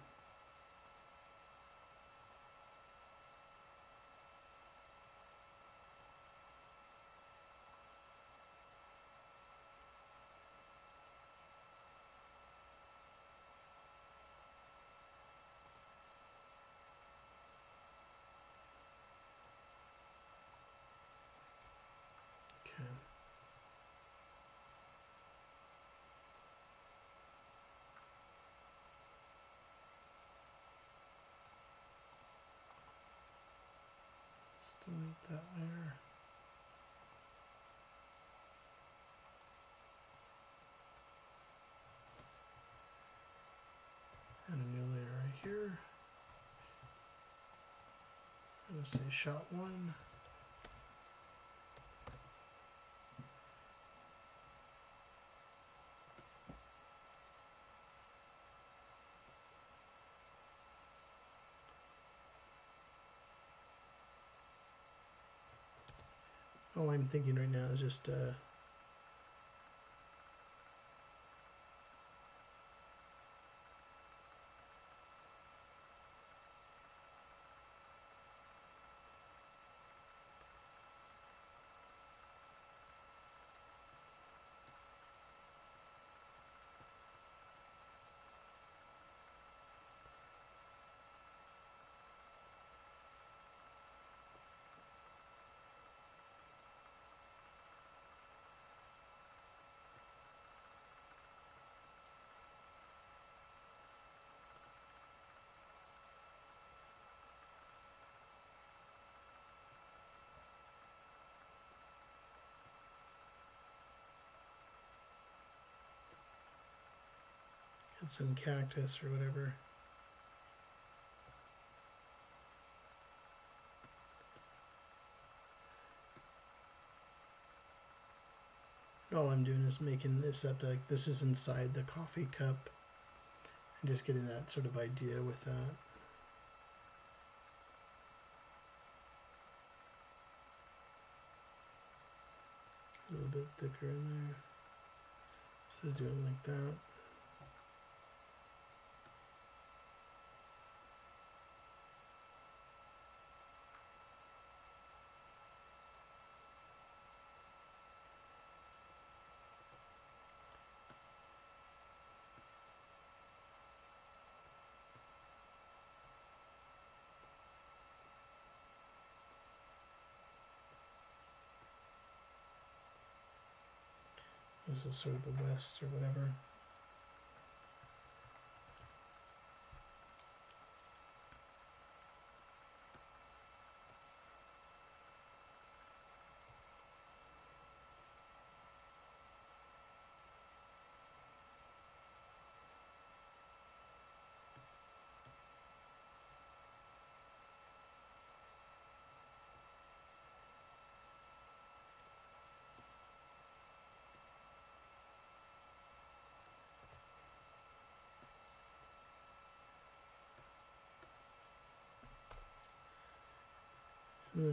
Delete that layer. And a new layer right here. I'm going to say shot one. All I'm thinking right now is just some cactus or whatever. All I'm doing is making this up to, like, this is inside the coffee cup. I'm just getting that sort of idea with that. A little bit thicker in there. Instead of doing like that. This is sort of the west or whatever.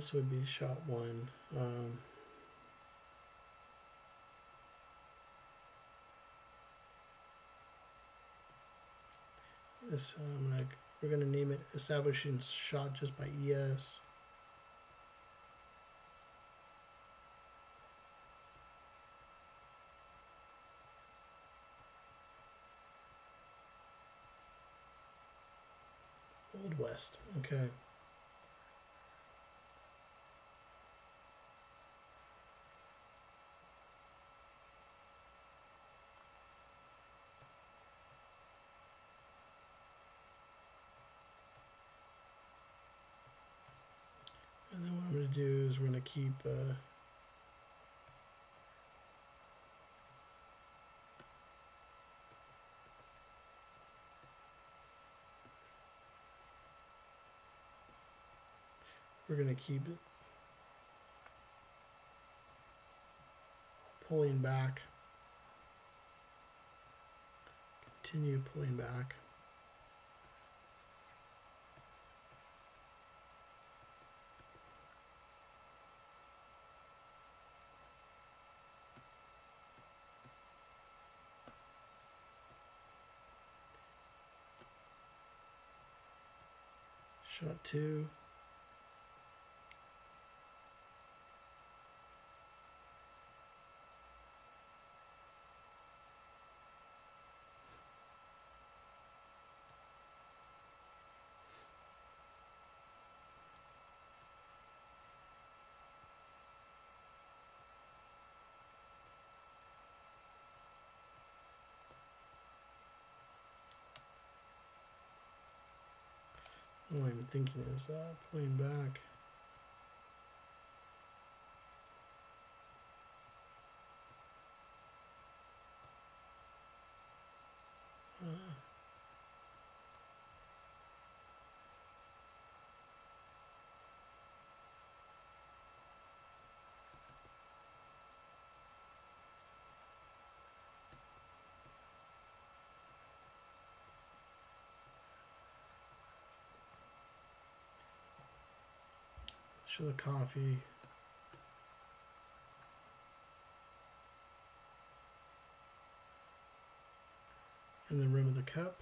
This would be shot one. This we're gonna name it Establishing Shot just by ES. Old West. Okay. Keep we're going to keep pulling back, continue pulling back. Shot 2. All I'm thinking is playing back. Show the coffee. And the rim of the cup.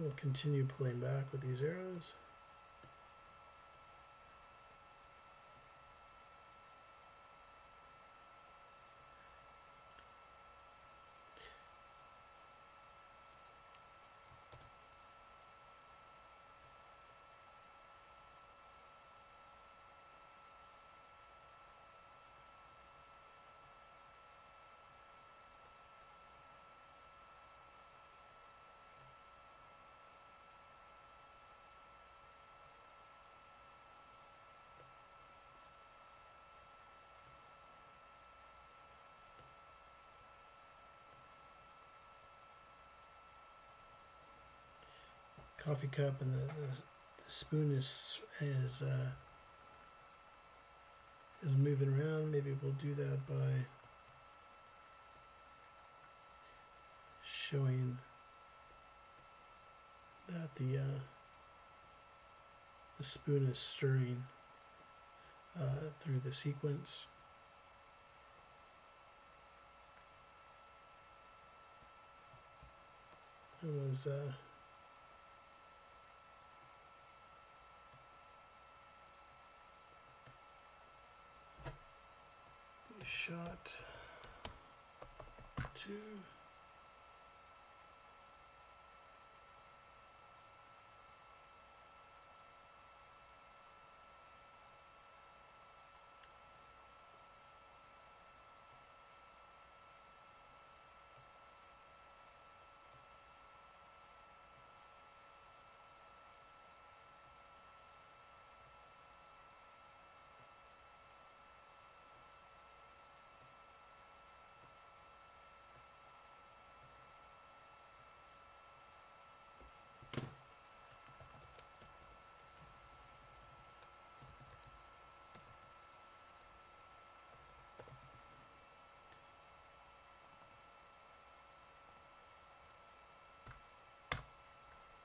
We'll continue playing back with these arrows. Coffee cup, and the spoon is moving around. Maybe we'll do that by showing that the spoon is stirring through the sequence. It was. Shot 2.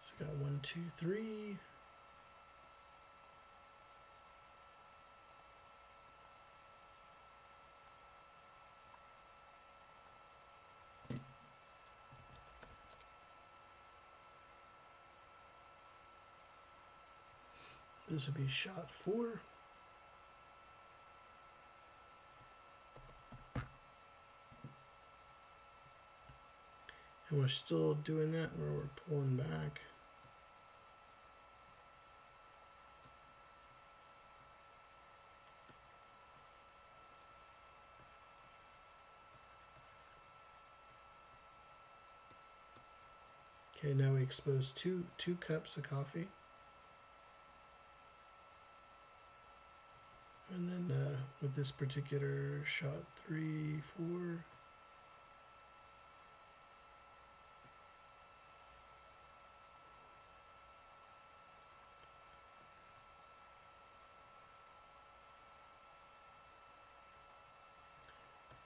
So I got 1, 2, 3. This would be shot 4. And we're still doing that, and we're pulling back. Okay, now we expose two cups of coffee, and then with this particular shot 3, 4.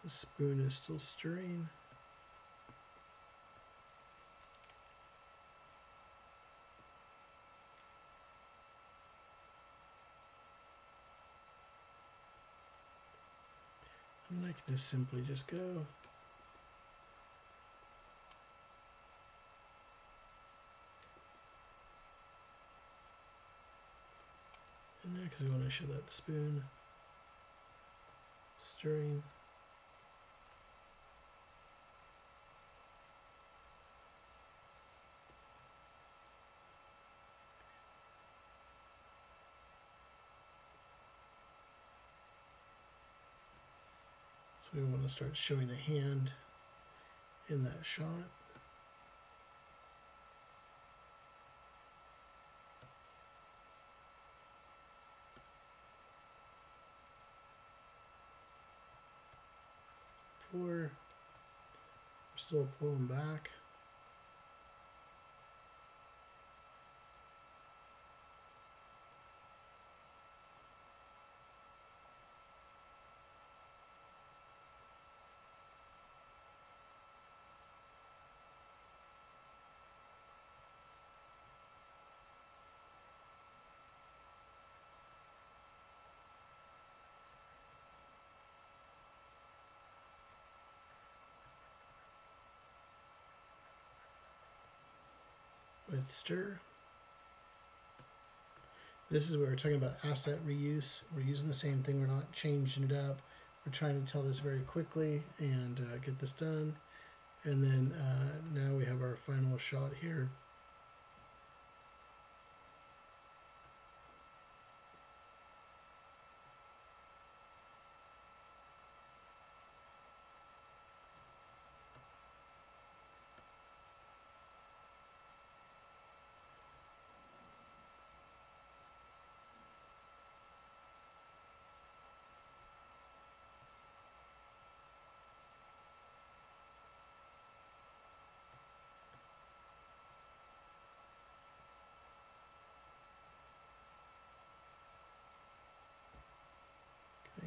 The spoon is still stirring. I'm not going to simply just go. In there, because we want to show that spoon stirring. So we want to start showing a hand in that shot. Four. I'm still pulling back. With stir. This is where we're talking about asset reuse. We're using the same thing. We're not changing it up. We're trying to tell this very quickly and get this done. And then now we have our final shot here.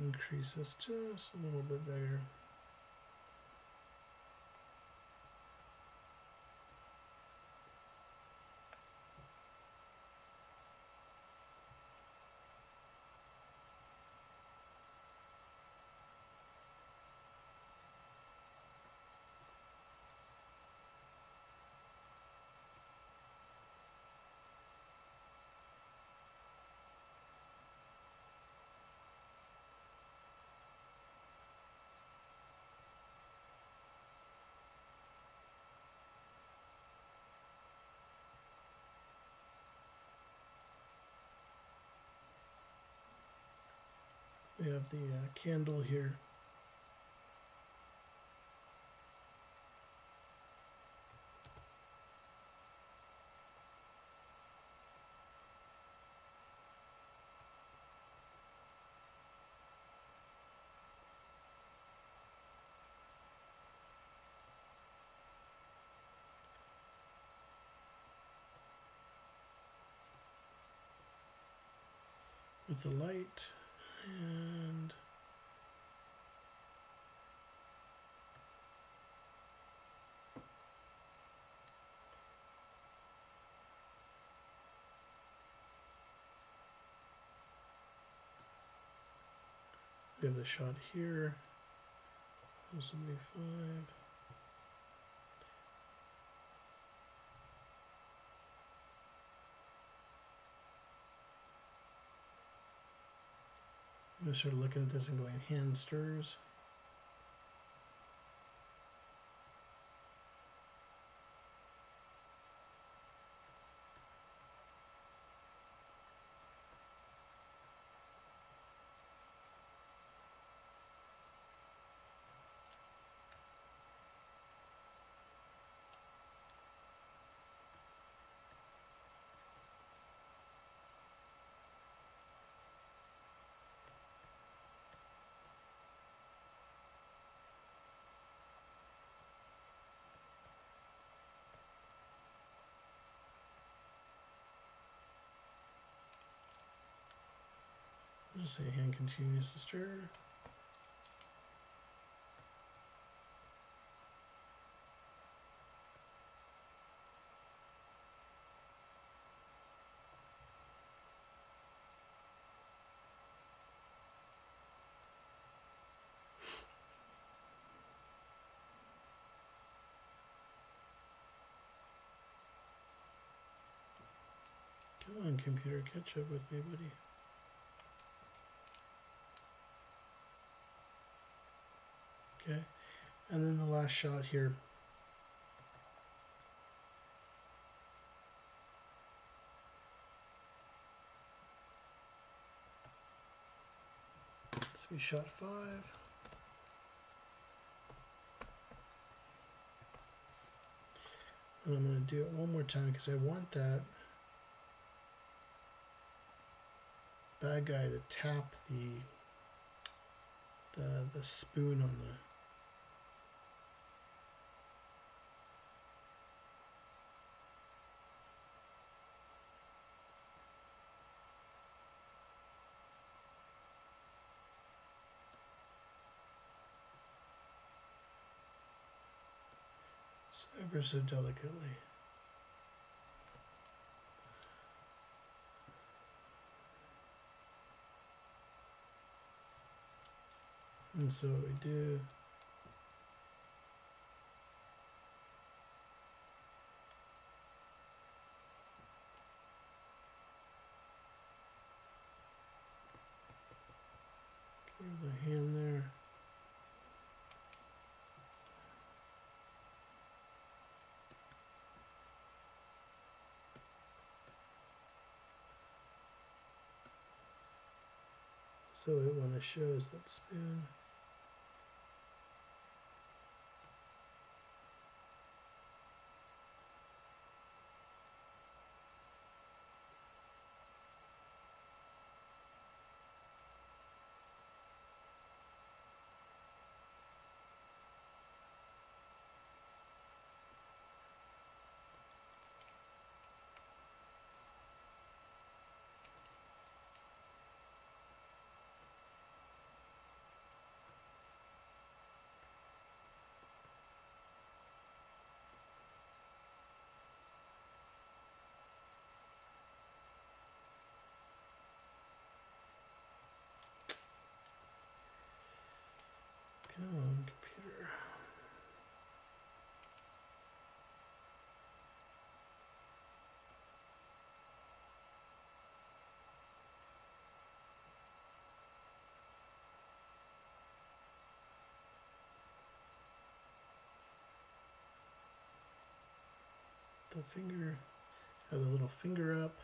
Increase this just a little bit bigger. We have the candle here. With the light. And we have the shot here. This will be 5. I'm going to start looking at this and going hand stirs. Say hand continues to stir. Come on, computer, catch up with me, buddy. Okay, and then the last shot here. So we shot 5. And I'm going to do it one more time because I want that bad guy to tap the spoon on the... ever so delicately. And so we do. Give the hand there. So we want to show us that spoon. Come on, computer. The finger, have a little finger up.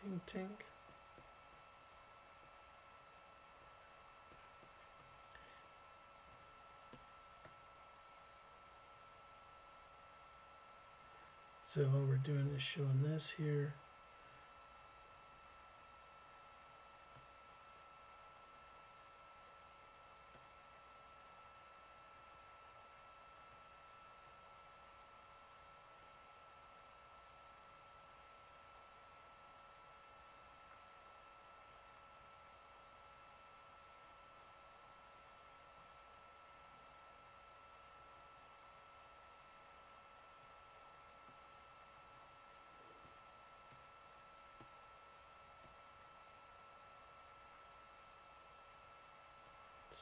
Tink, tink. So all we're doing is showing this here.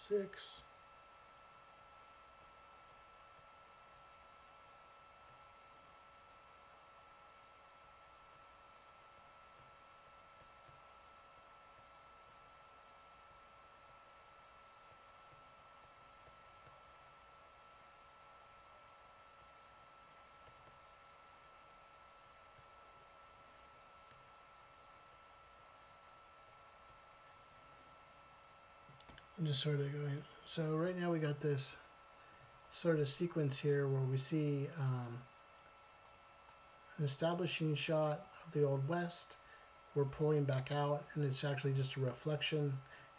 Six. I'm just sort of going, so right now we got this sort of sequence here where we see an establishing shot of the Old West. We're pulling back out and it's actually just a reflection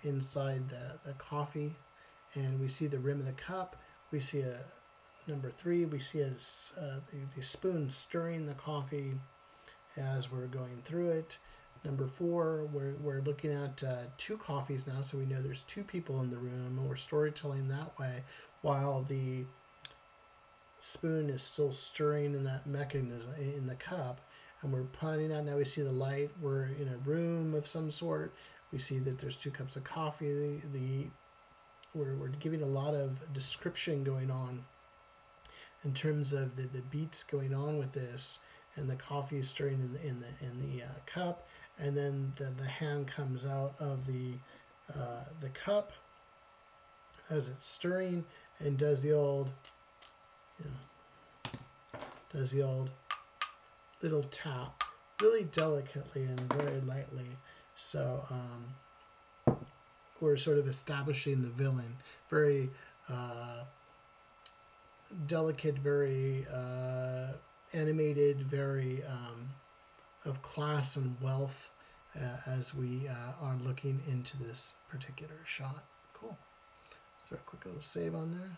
inside the coffee, and we see the rim of the cup. We see a number 3, we see the spoon stirring the coffee as we're going through it. Number four, we're looking at two coffees now, so we know there's two people in the room, and we're storytelling that way while the spoon is still stirring in that mechanism in the cup. And we're planning out, now we see the light, we're in a room of some sort, we see that there's two cups of coffee, we're giving a lot of description going on in terms of the beats going on with this, and the coffee is stirring in the cup, and then the hand comes out of the cup as it's stirring and does the old, does the old little tap, really delicately and very lightly. So we're sort of establishing the villain, very delicate, very animated, very of class and wealth as we are looking into this particular shot. Cool. Let's throw a quick little save on there.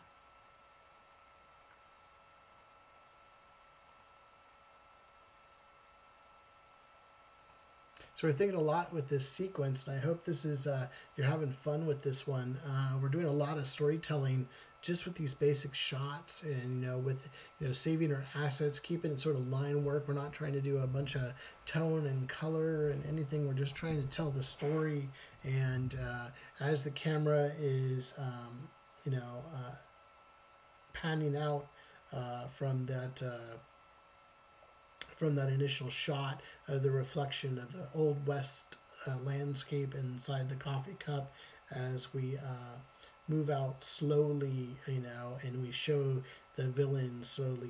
So we're thinking a lot with this sequence, and I hope this is, you're having fun with this one. We're doing a lot of storytelling just with these basic shots, and with saving our assets, keeping it sort of line work. We're not trying to do a bunch of tone and color and anything. We're just trying to tell the story, and as the camera is, panning out from that initial shot of the reflection of the Old West landscape inside the coffee cup, as we move out slowly, and we show the villain slowly,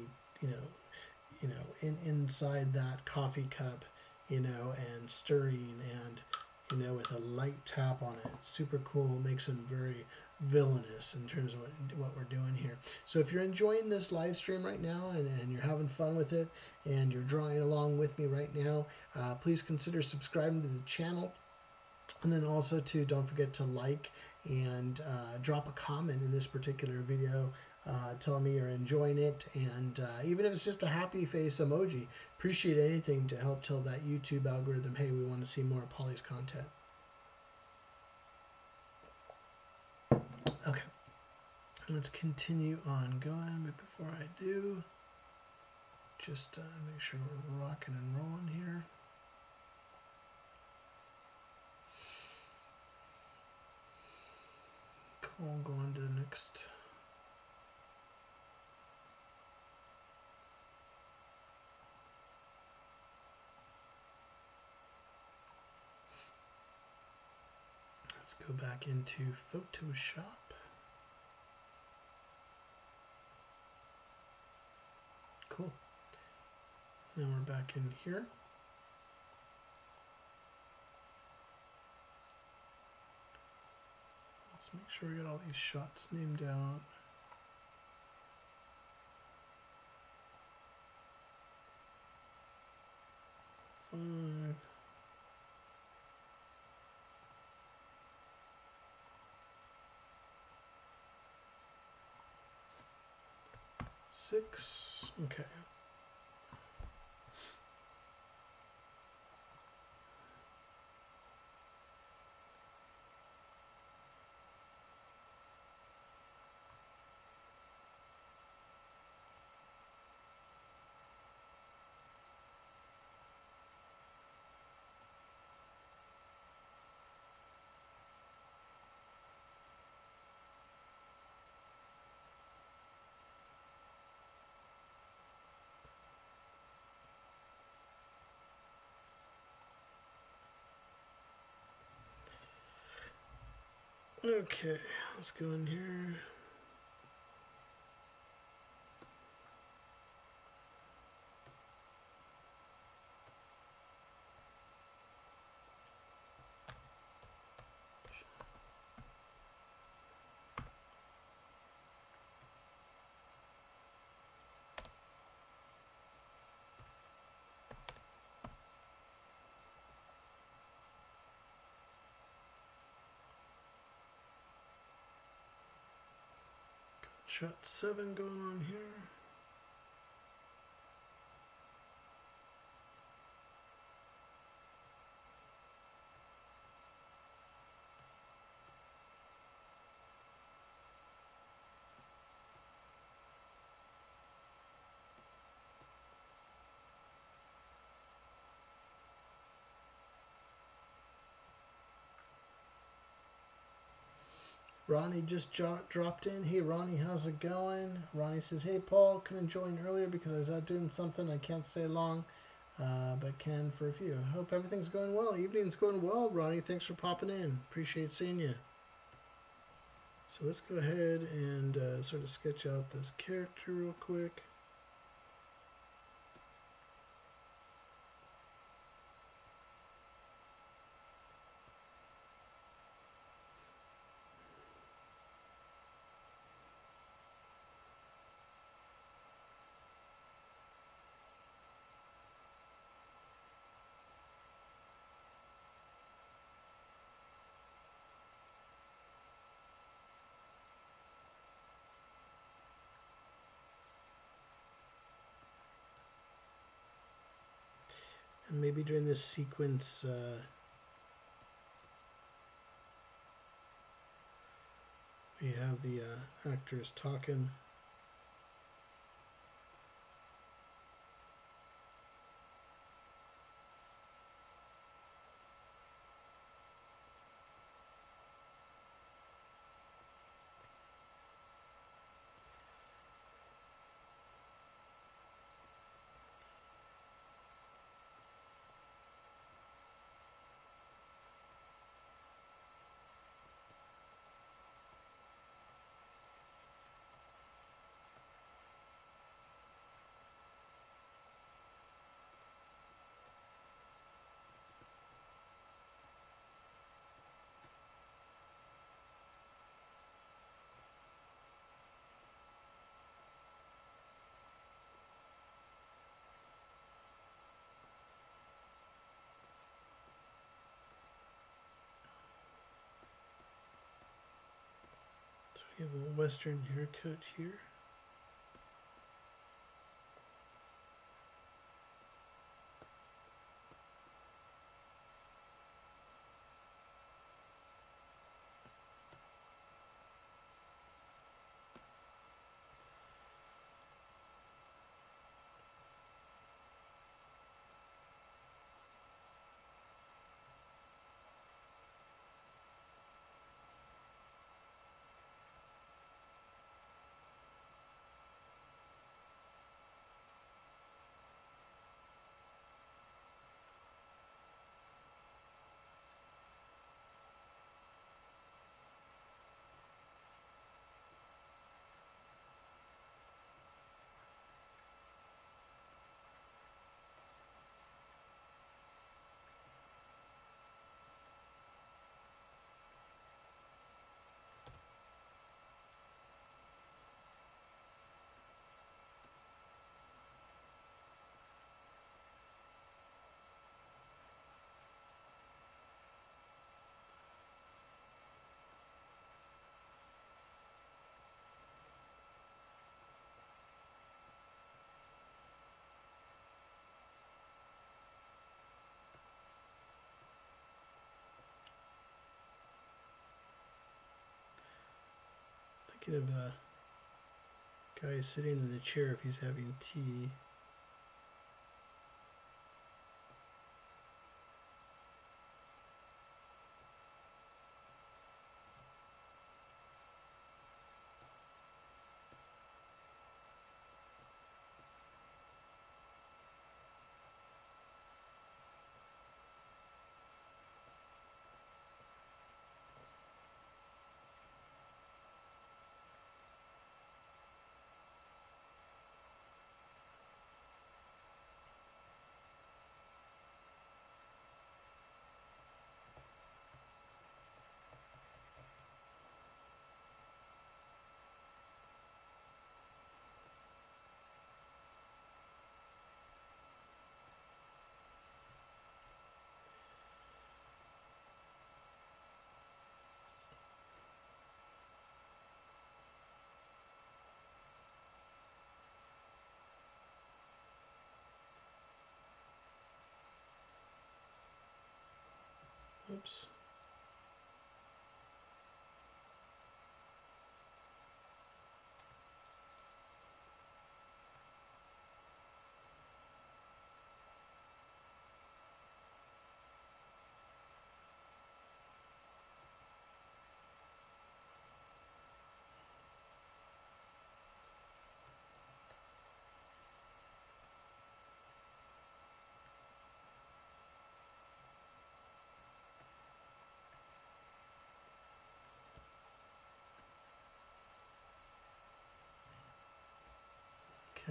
inside that coffee cup, and stirring, and with a light tap on it. Super cool, makes him very villainous in terms of what we're doing here. So if you're enjoying this live stream right now, and you're having fun with it, and you're drawing along with me right now, please consider subscribing to the channel, and then also to don't forget to like and drop a comment in this particular video. Tell me you're enjoying it, and even if it's just a happy face emoji, appreciate anything to help tell that YouTube algorithm, hey, we want to see more of Polly's content. Okay, let's continue on going, but before I do, just make sure we're rocking and rolling here. Cool, go on to the next. Let's go back into Photoshop. Cool. Now we're back in here. Let's make sure we got all these shots named out. Five. Six. Okay. Okay, let's go in here. Shot 7 going on here. Ronnie just dropped in. Hey, Ronnie, how's it going? Ronnie says, hey, Paul, couldn't join earlier because I was out doing something. I can't stay long, but can for a few. I hope everything's going well. Evening's going well, Ronnie. Thanks for popping in. Appreciate seeing you. So let's go ahead and sort of sketch out this character real quick. And maybe during this sequence, we have the actors talking. Give a little Western haircut here. Of a guy sitting in a chair if he's having tea. Oops.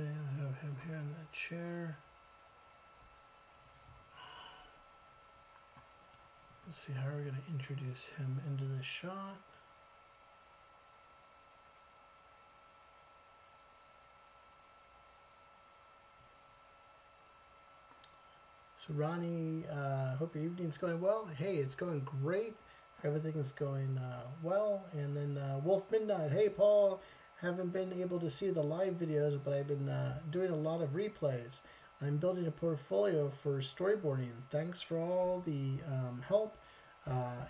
Okay, I'll have him here in that chair. Let's see how we're going to introduce him into this shot. So Ronnie, hope your evening's going well. Hey, it's going great. Everything's going well. And then Wolf Midnight. Hey, Paul. Haven't been able to see the live videos, but I've been doing a lot of replays. I'm building a portfolio for storyboarding. Thanks for all the help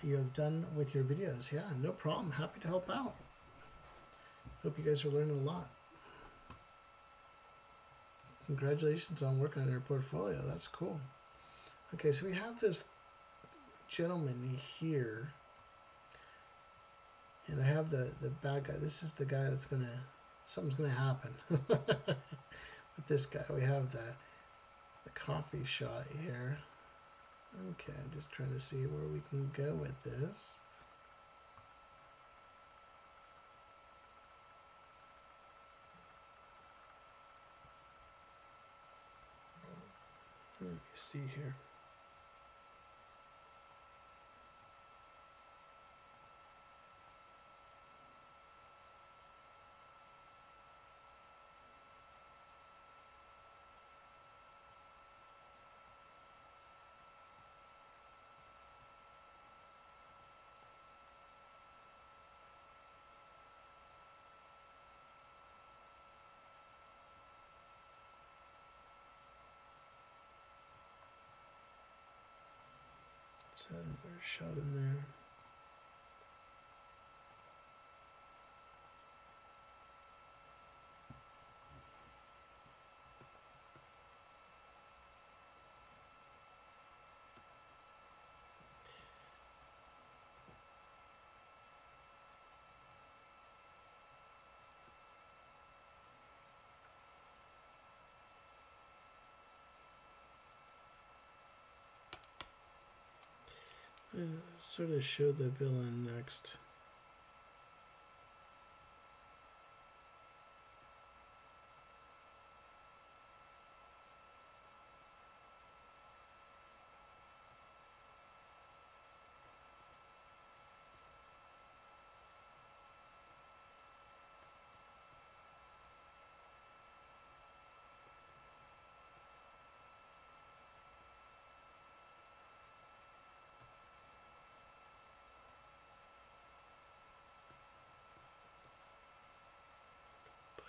you have done with your videos. Yeah, no problem. Happy to help out. Hope you guys are learning a lot. Congratulations on working on your portfolio. That's cool. Okay, so we have this gentleman here, and I have the bad guy. This is the guy that's gonna, something's gonna happen with this guy. We have the coffee shot here. Okay, I'm just trying to see where we can go with this. Let me see here. Another shot in there. Sort of show the villain next.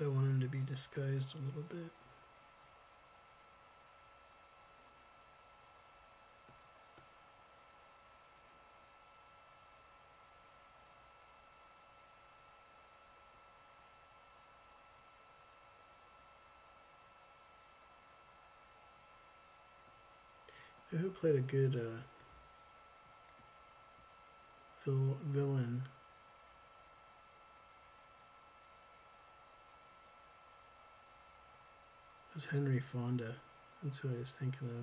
I want him to be disguised a little bit. Who played a good villain? Henry Fonda, that's who I was thinking of.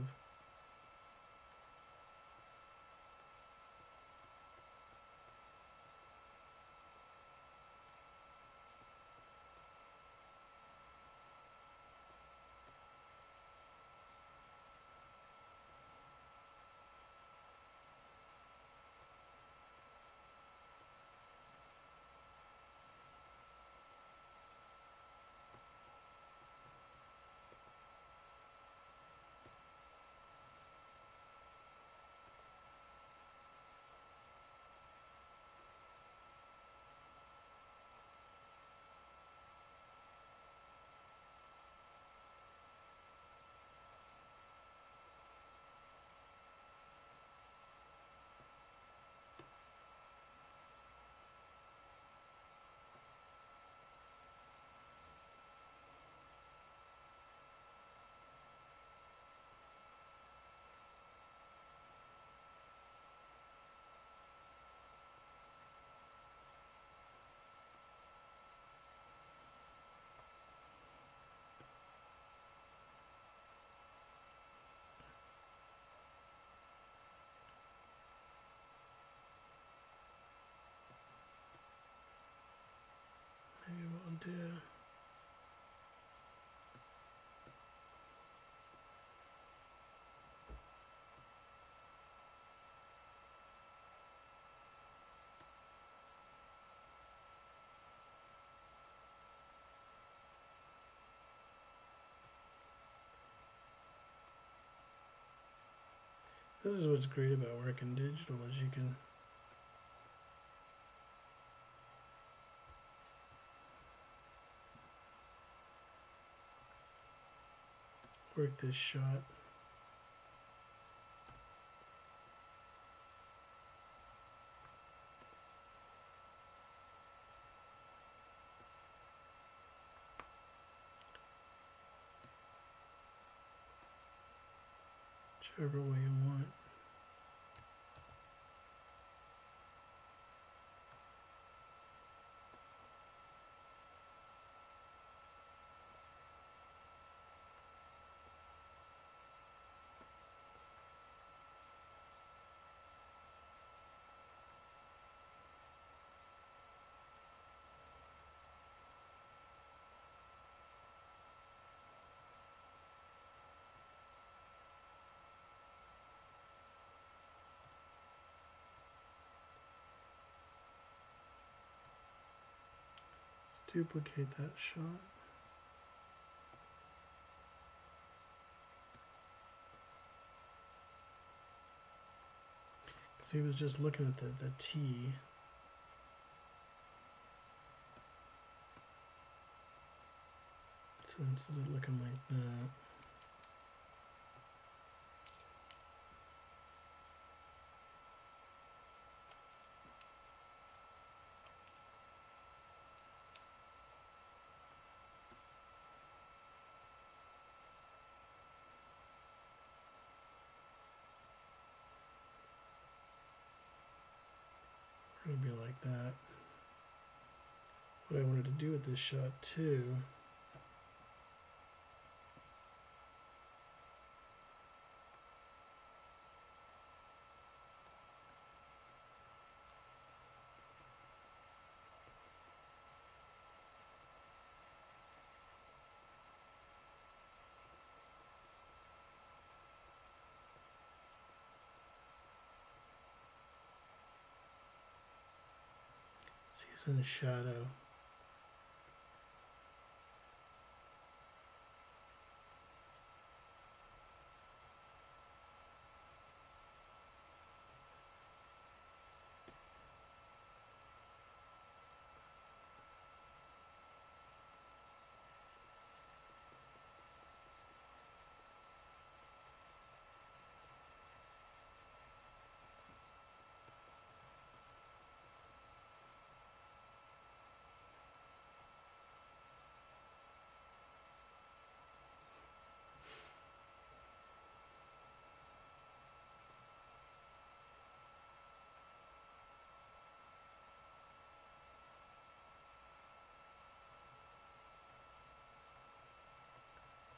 This is what's great about working digital, is you can work this shot. Whichever way you want. Duplicate that shot. Because he was just looking at the T. So instead of looking like that. Maybe like that. What I wanted to do with this shot too in the shadow.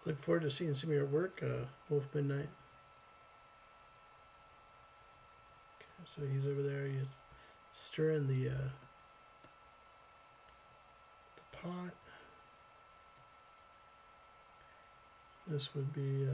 Look forward to seeing some of your work, Wolf Midnight. Okay, so he's over there. He's stirring the pot. This would be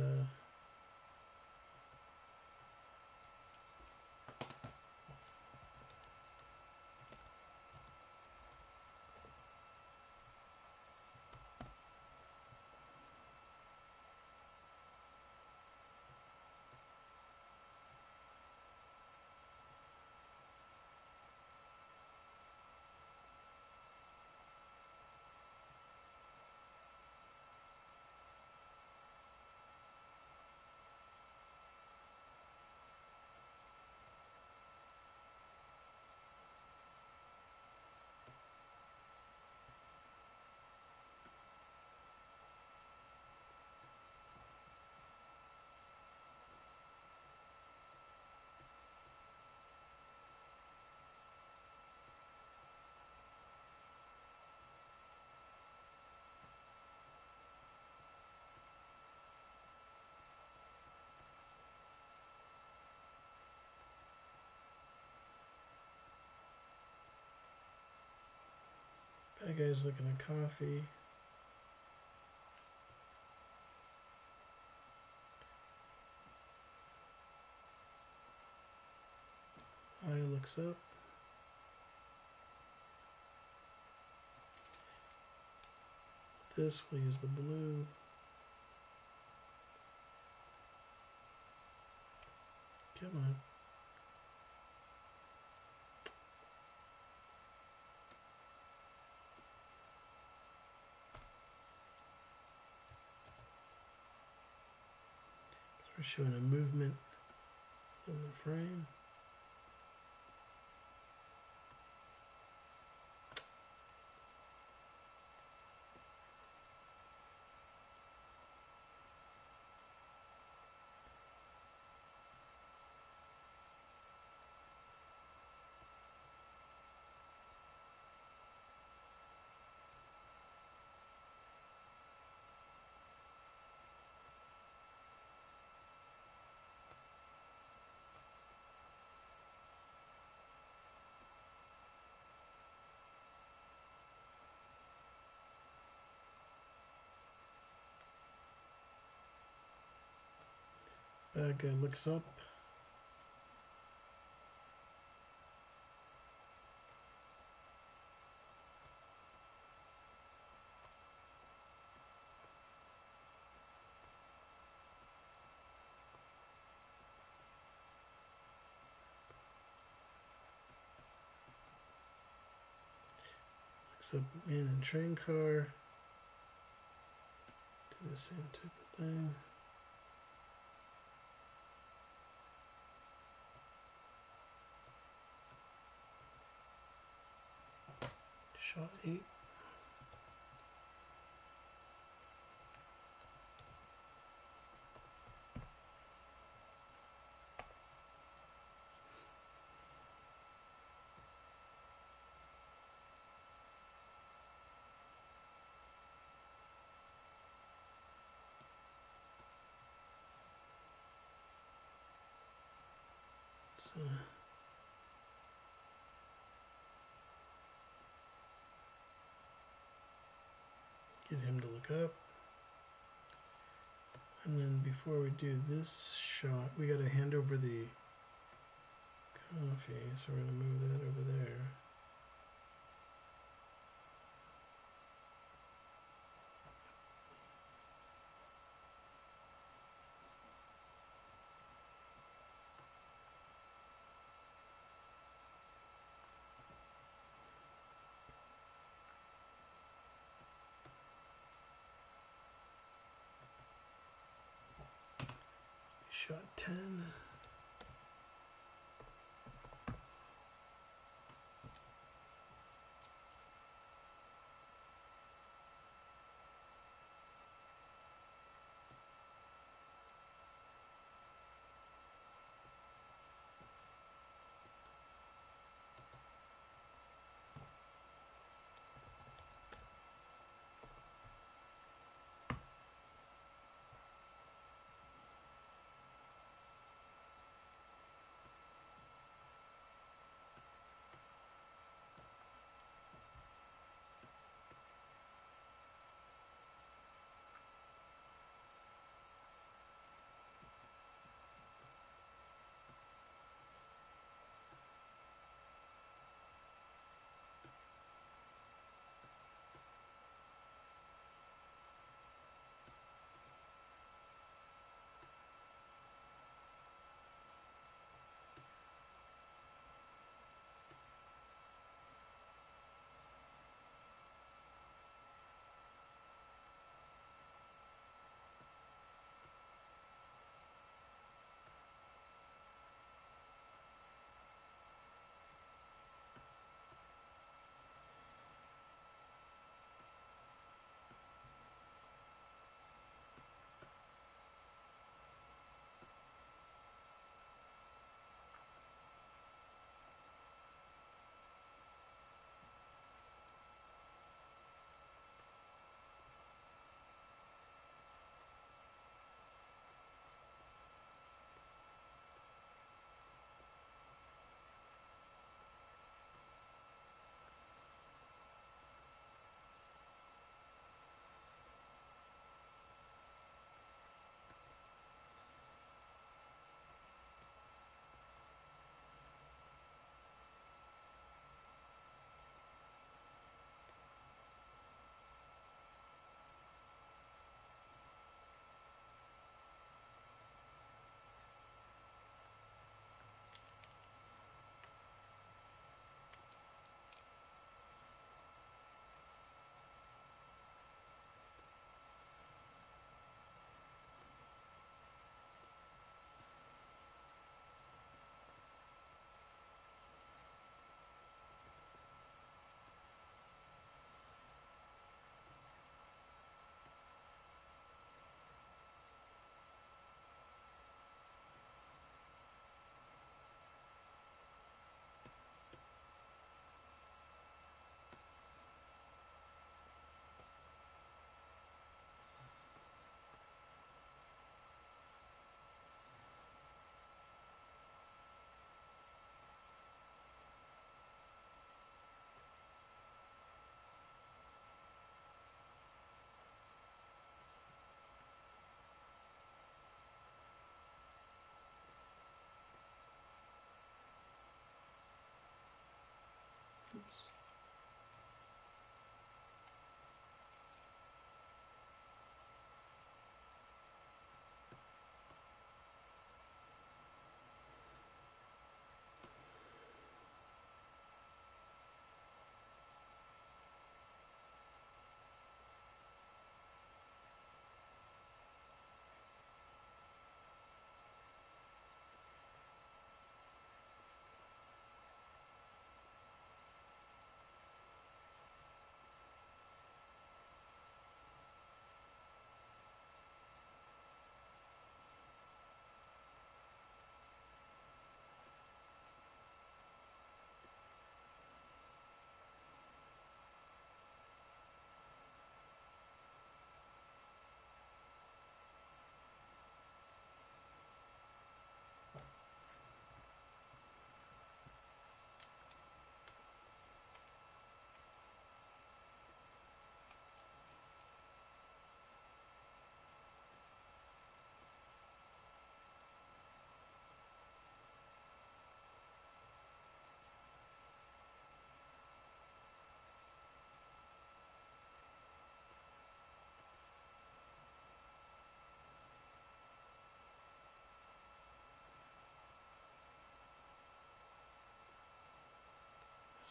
that guy's looking at coffee. Eye looks up. This will use the blue. Come on. We're showing a movement in the frame. Bad guy looks up. Looks up man in train car. Do the same type of thing. Shot 8. So. Get him to look up, and then before we do this shot, we got to hand over the coffee, so we're going to move that over there. Shot 10.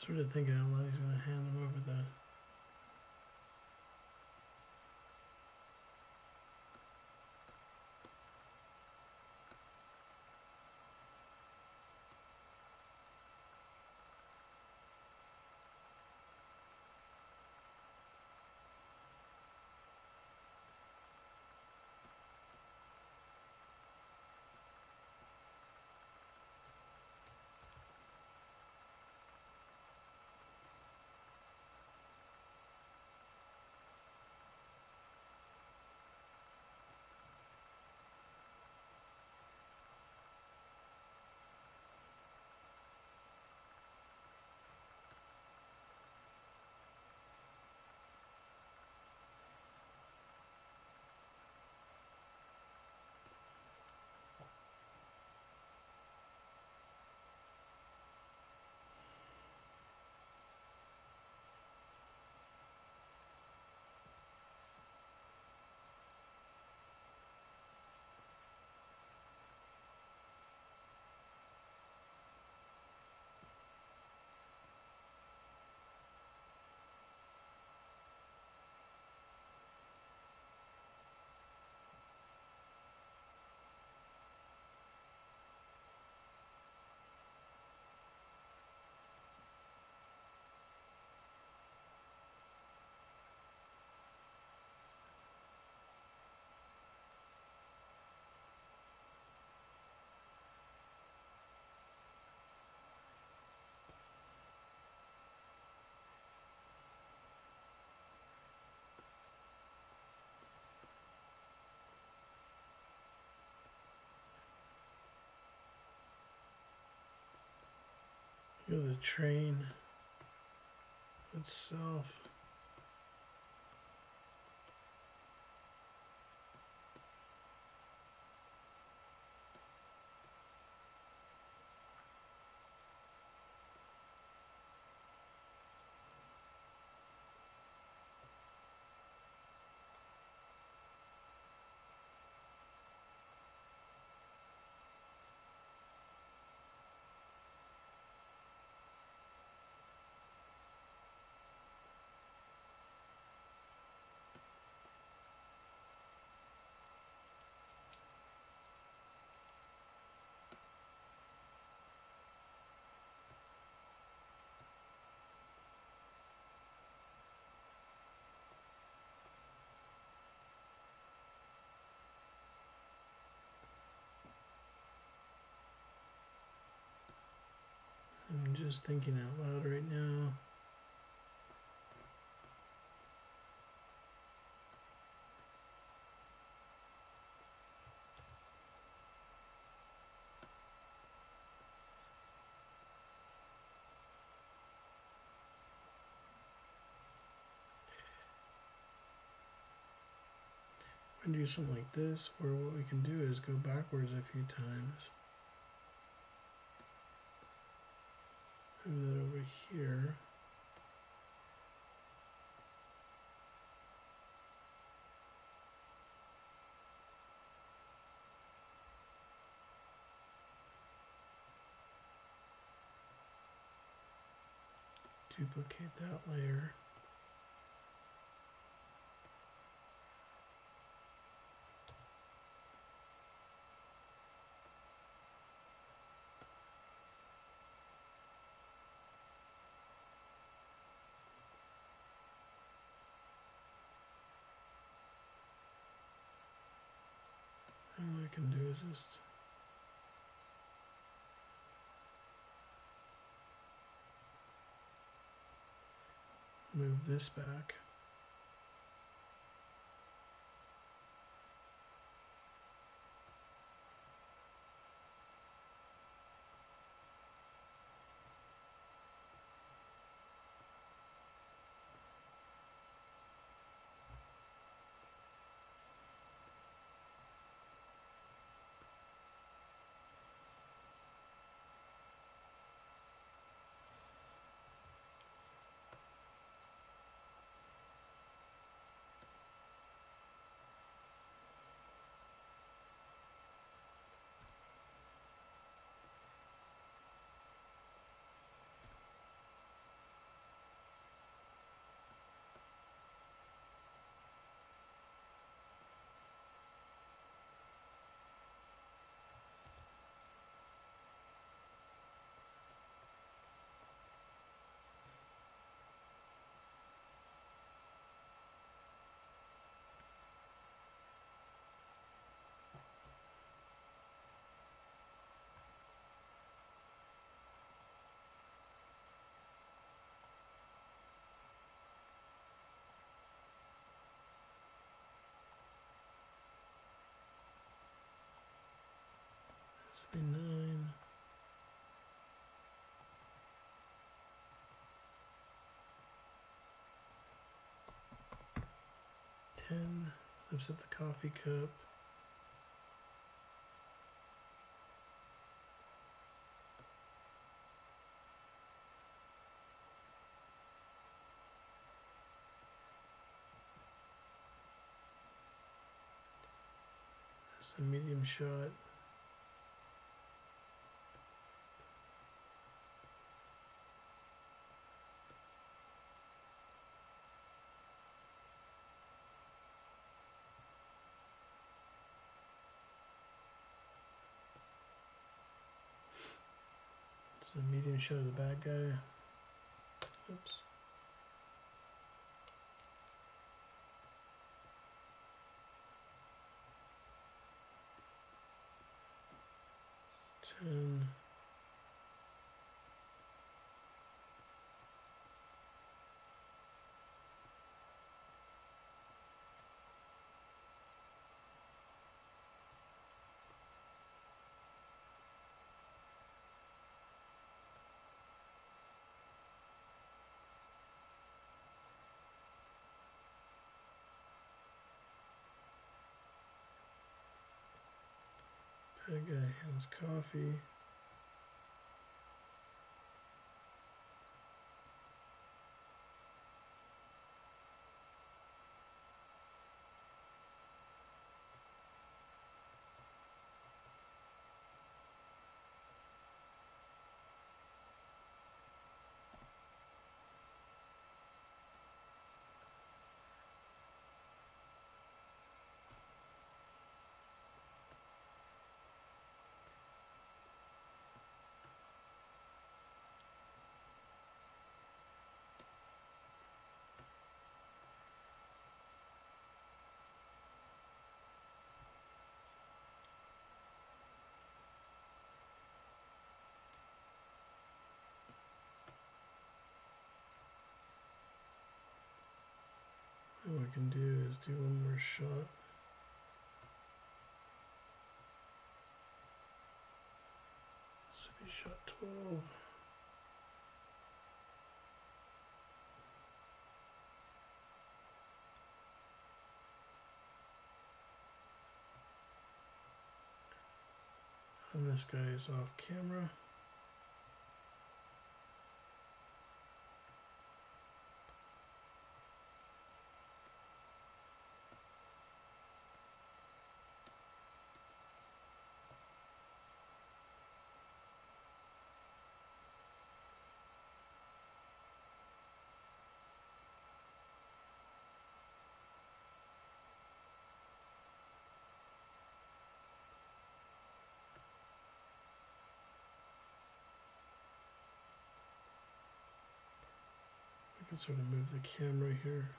Sort of thinking how long he's going to hand them over the... You know, the train itself. I'm just thinking out loud right now. I'm going to do something like this, where what we can do is go backwards a few times. Move that over here. Duplicate that layer. Just move this back. $1.49. $10 lives at the coffee cup. A medium shot. It's a medium shot of the bad guy. Oops. That guy has coffee. All I can do is do one more shot. This would be shot 12. And this guy is off camera. Sort of move the camera here.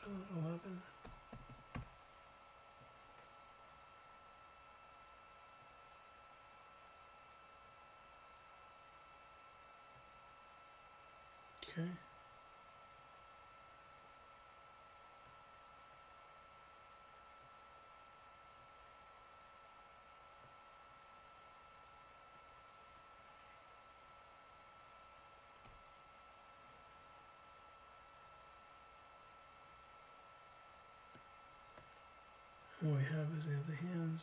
Shot 11. Okay. What we have is we have the hands.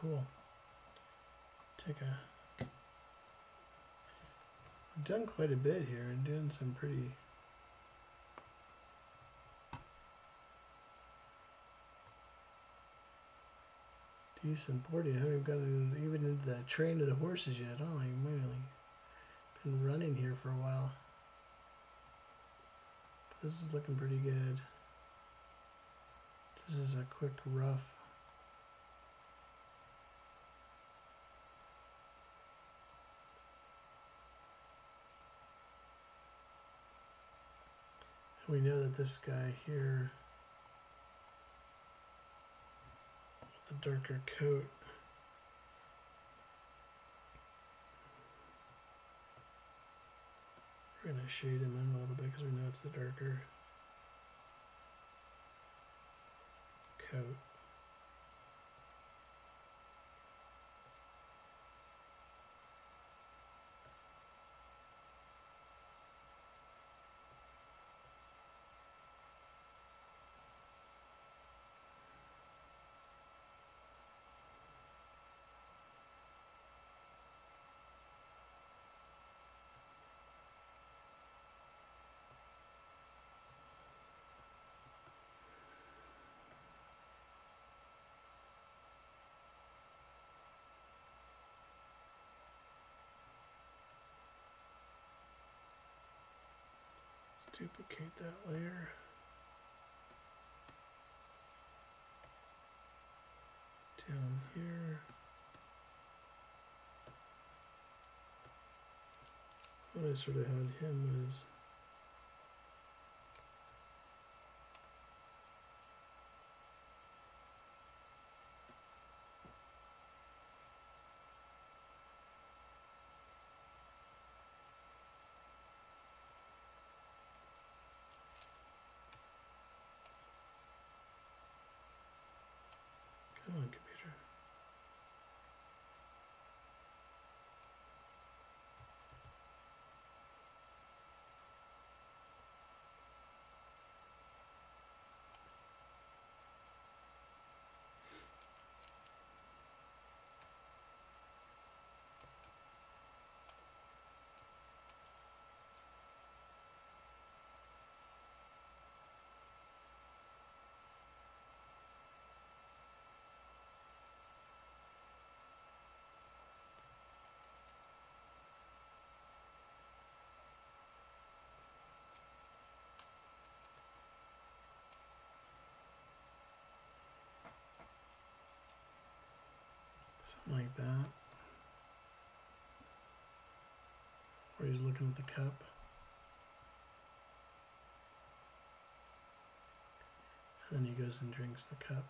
Cool. Take a. I've done quite a bit here and doing some pretty. Decent boarding. I haven't gotten even into the train to the horses yet. Oh, I've been running here for a while. But this is looking pretty good. This is a quick rough. We know that this guy here with the darker coat we're going to shade him in a little bit because we know it's the darker coat. Duplicate that layer. Down here. What I sort of had him was something like that, where he's looking at the cup. And then he goes and drinks the cup.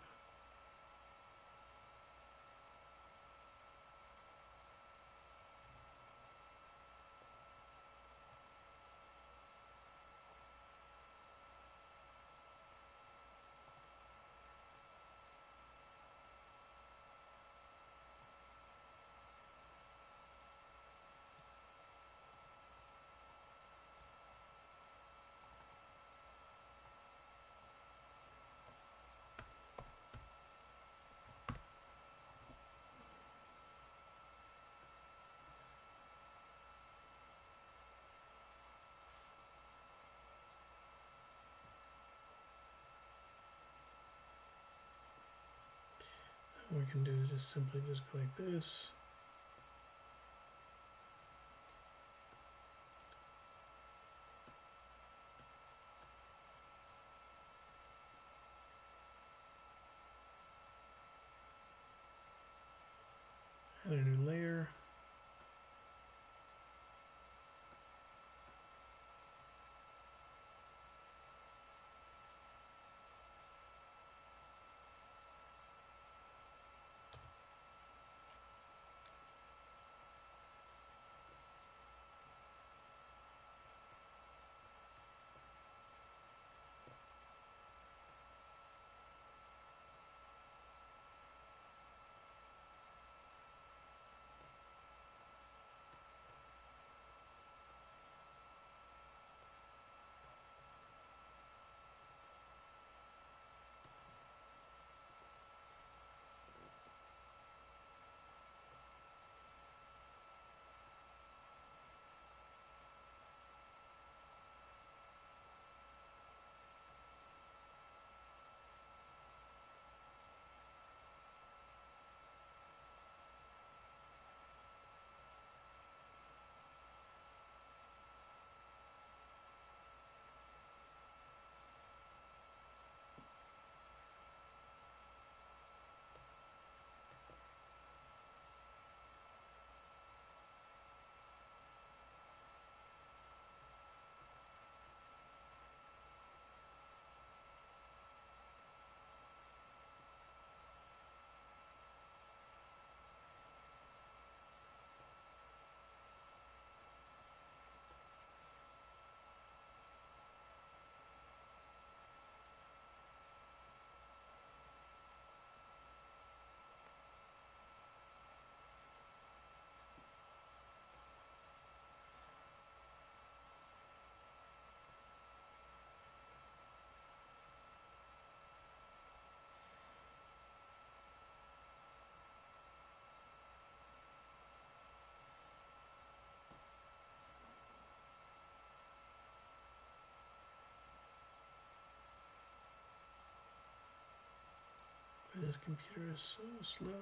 we can do is just simply just go like this. Add a new layer. This computer is so slow.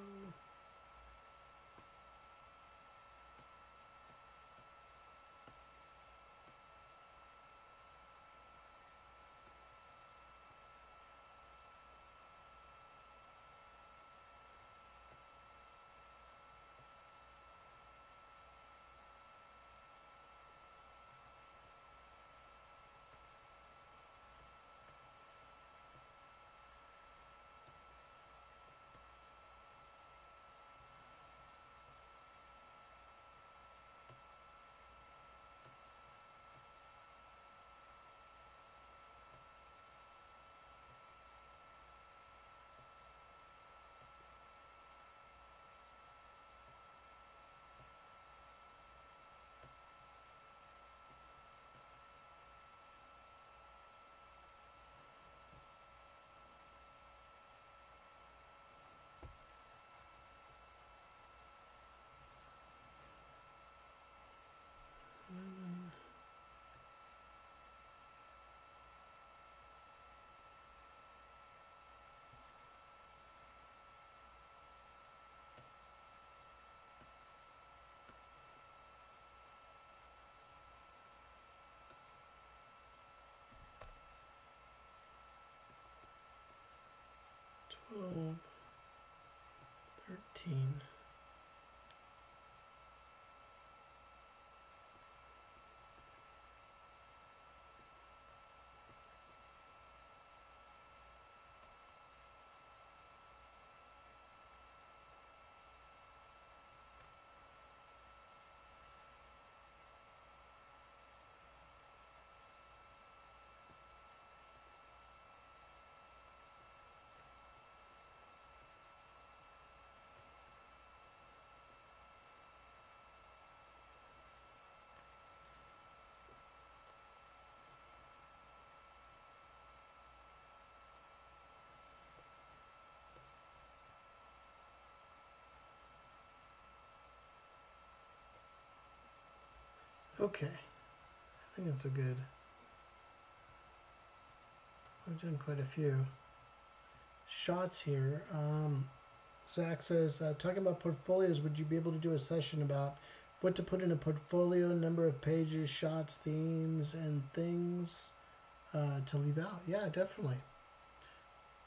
Oh, 13. Okay, I think that's a good. I've done quite a few shots here. Zach says, talking about portfolios, would you be able to do a session about what to put in a portfolio, number of pages, shots, themes, and things to leave out? Yeah, definitely.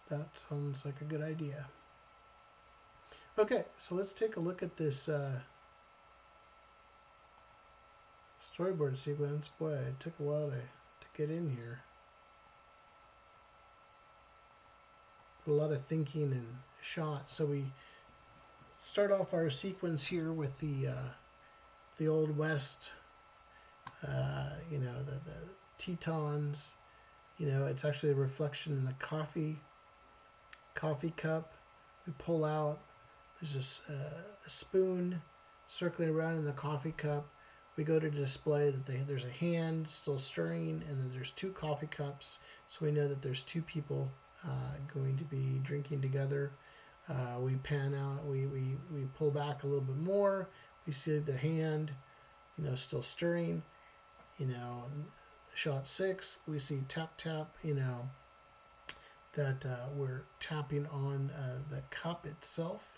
That sounds like a good idea. Okay, so let's take a look at this storyboard sequence. Boy, it took a while to get in here. A lot of thinking and shots. So we start off our sequence here with the Old West, you know, the Tetons. You know, it's actually a reflection in the coffee cup. We pull out. There's this, a spoon circling around in the coffee cup. We go to display that there's a hand still stirring, and then there's two coffee cups. So we know that there's two people going to be drinking together. We pan out. We pull back a little bit more. We see the hand, you know, still stirring. You know, shot 6. We see tap tap. You know, that we're tapping on the cup itself.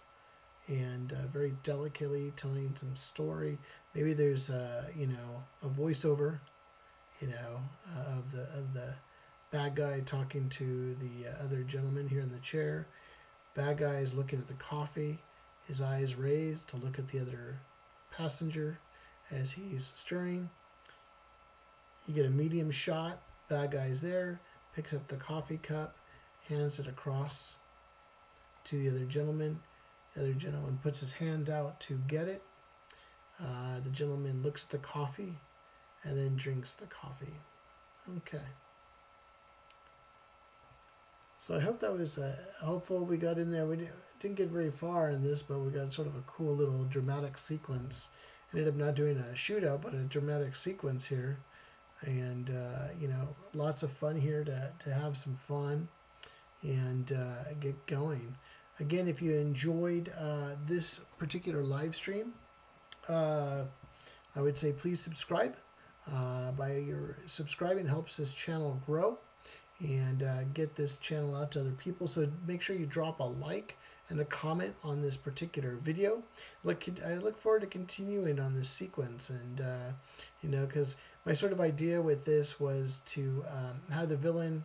And very delicately telling some story. Maybe there's you know, a voiceover, you know, of the bad guy talking to the other gentleman here in the chair. Bad guy is looking at the coffee, his eyes raised to look at the other passenger as he's stirring. You get a medium shot. Bad guy's there, picks up the coffee cup, hands it across to the other gentleman. The other gentleman puts his hand out to get it. The gentleman looks at the coffee and then drinks the coffee. Okay. So I hope that was helpful. We got in there. We didn't get very far in this, but we got sort of a cool little dramatic sequence. Ended up not doing a shootout, but a dramatic sequence here. And, you know, lots of fun here to have some fun and get going. Again, if you enjoyed this particular live stream, I would say please subscribe. By your subscribing helps this channel grow and get this channel out to other people. So make sure you drop a like and a comment on this particular video. I look forward to continuing on this sequence, and you know, because my sort of idea with this was to have the villain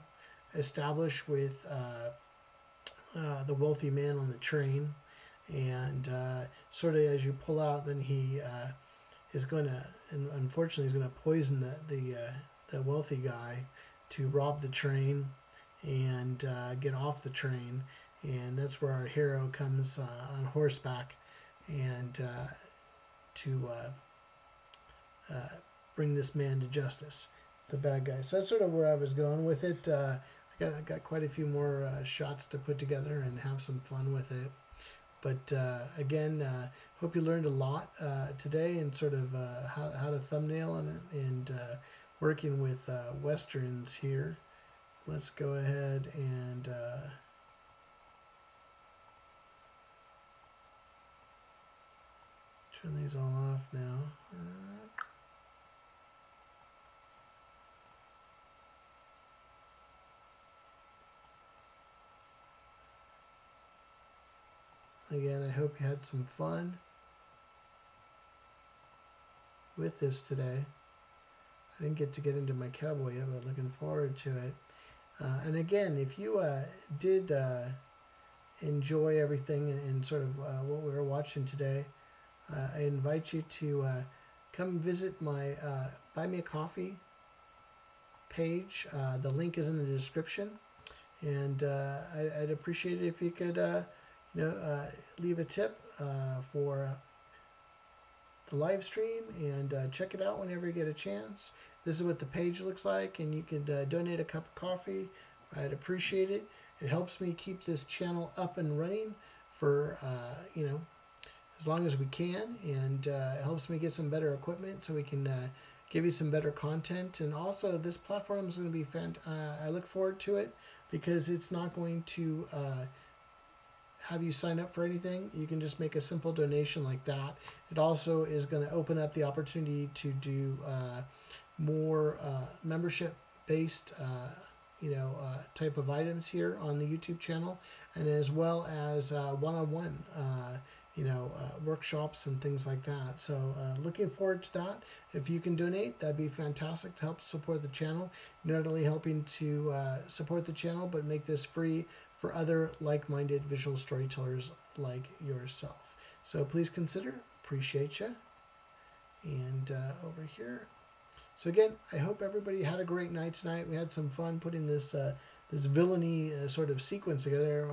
establish with the wealthy man on the train, and sort of as you pull out, then he is going to, and unfortunately, he's going to poison the wealthy guy to rob the train and get off the train, and that's where our hero comes on horseback and to bring this man to justice, the bad guy. So that's sort of where I was going with it. I got quite a few more shots to put together and have some fun with it. But again, hope you learned a lot today, and sort of how to thumbnail and working with Westerns here. Let's go ahead and turn these all off now. Again, I hope you had some fun with this today. I didn't get into my cowboy yet, but looking forward to it. And again, if you did enjoy everything and sort of what we were watching today, I invite you to come visit my Buy Me a Coffee page. The link is in the description. And I'd appreciate it if you could... leave a tip for the live stream, and check it out whenever you get a chance. This is what the page looks like, and you can donate a cup of coffee. I'd appreciate it. It helps me keep this channel up and running for, you know, as long as we can, and it helps me get some better equipment so we can give you some better content. And also, this platform is going to be fantastic. I look forward to it because it's not going to... have you sign up for anything. You can just make a simple donation like that. It also is going to open up the opportunity to do more membership based type of items here on the YouTube channel, and as well as one-on-one, workshops and things like that. So looking forward to that. If you can donate, that'd be fantastic to help support the channel. You're not only helping to support the channel, but make this free for other like-minded visual storytellers like yourself. So please consider. Appreciate you. And over here. So again, I hope everybody had a great night tonight. We had some fun putting this this villainy sort of sequence together.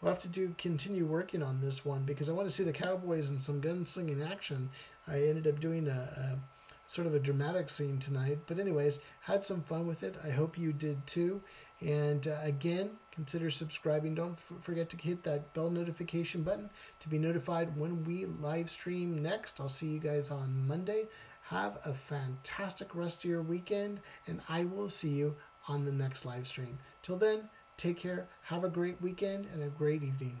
We'll have to continue working on this one because I want to see the cowboys and some gunslinging action. I ended up doing a sort of a dramatic scene tonight. But anyways, had some fun with it. I hope you did too. And again, consider subscribing. Don't forget to hit that bell notification button to be notified when we live stream next. I'll see you guys on Monday. Have a fantastic rest of your weekend, and I will see you on the next live stream. Till then, take care, have a great weekend, and a great evening.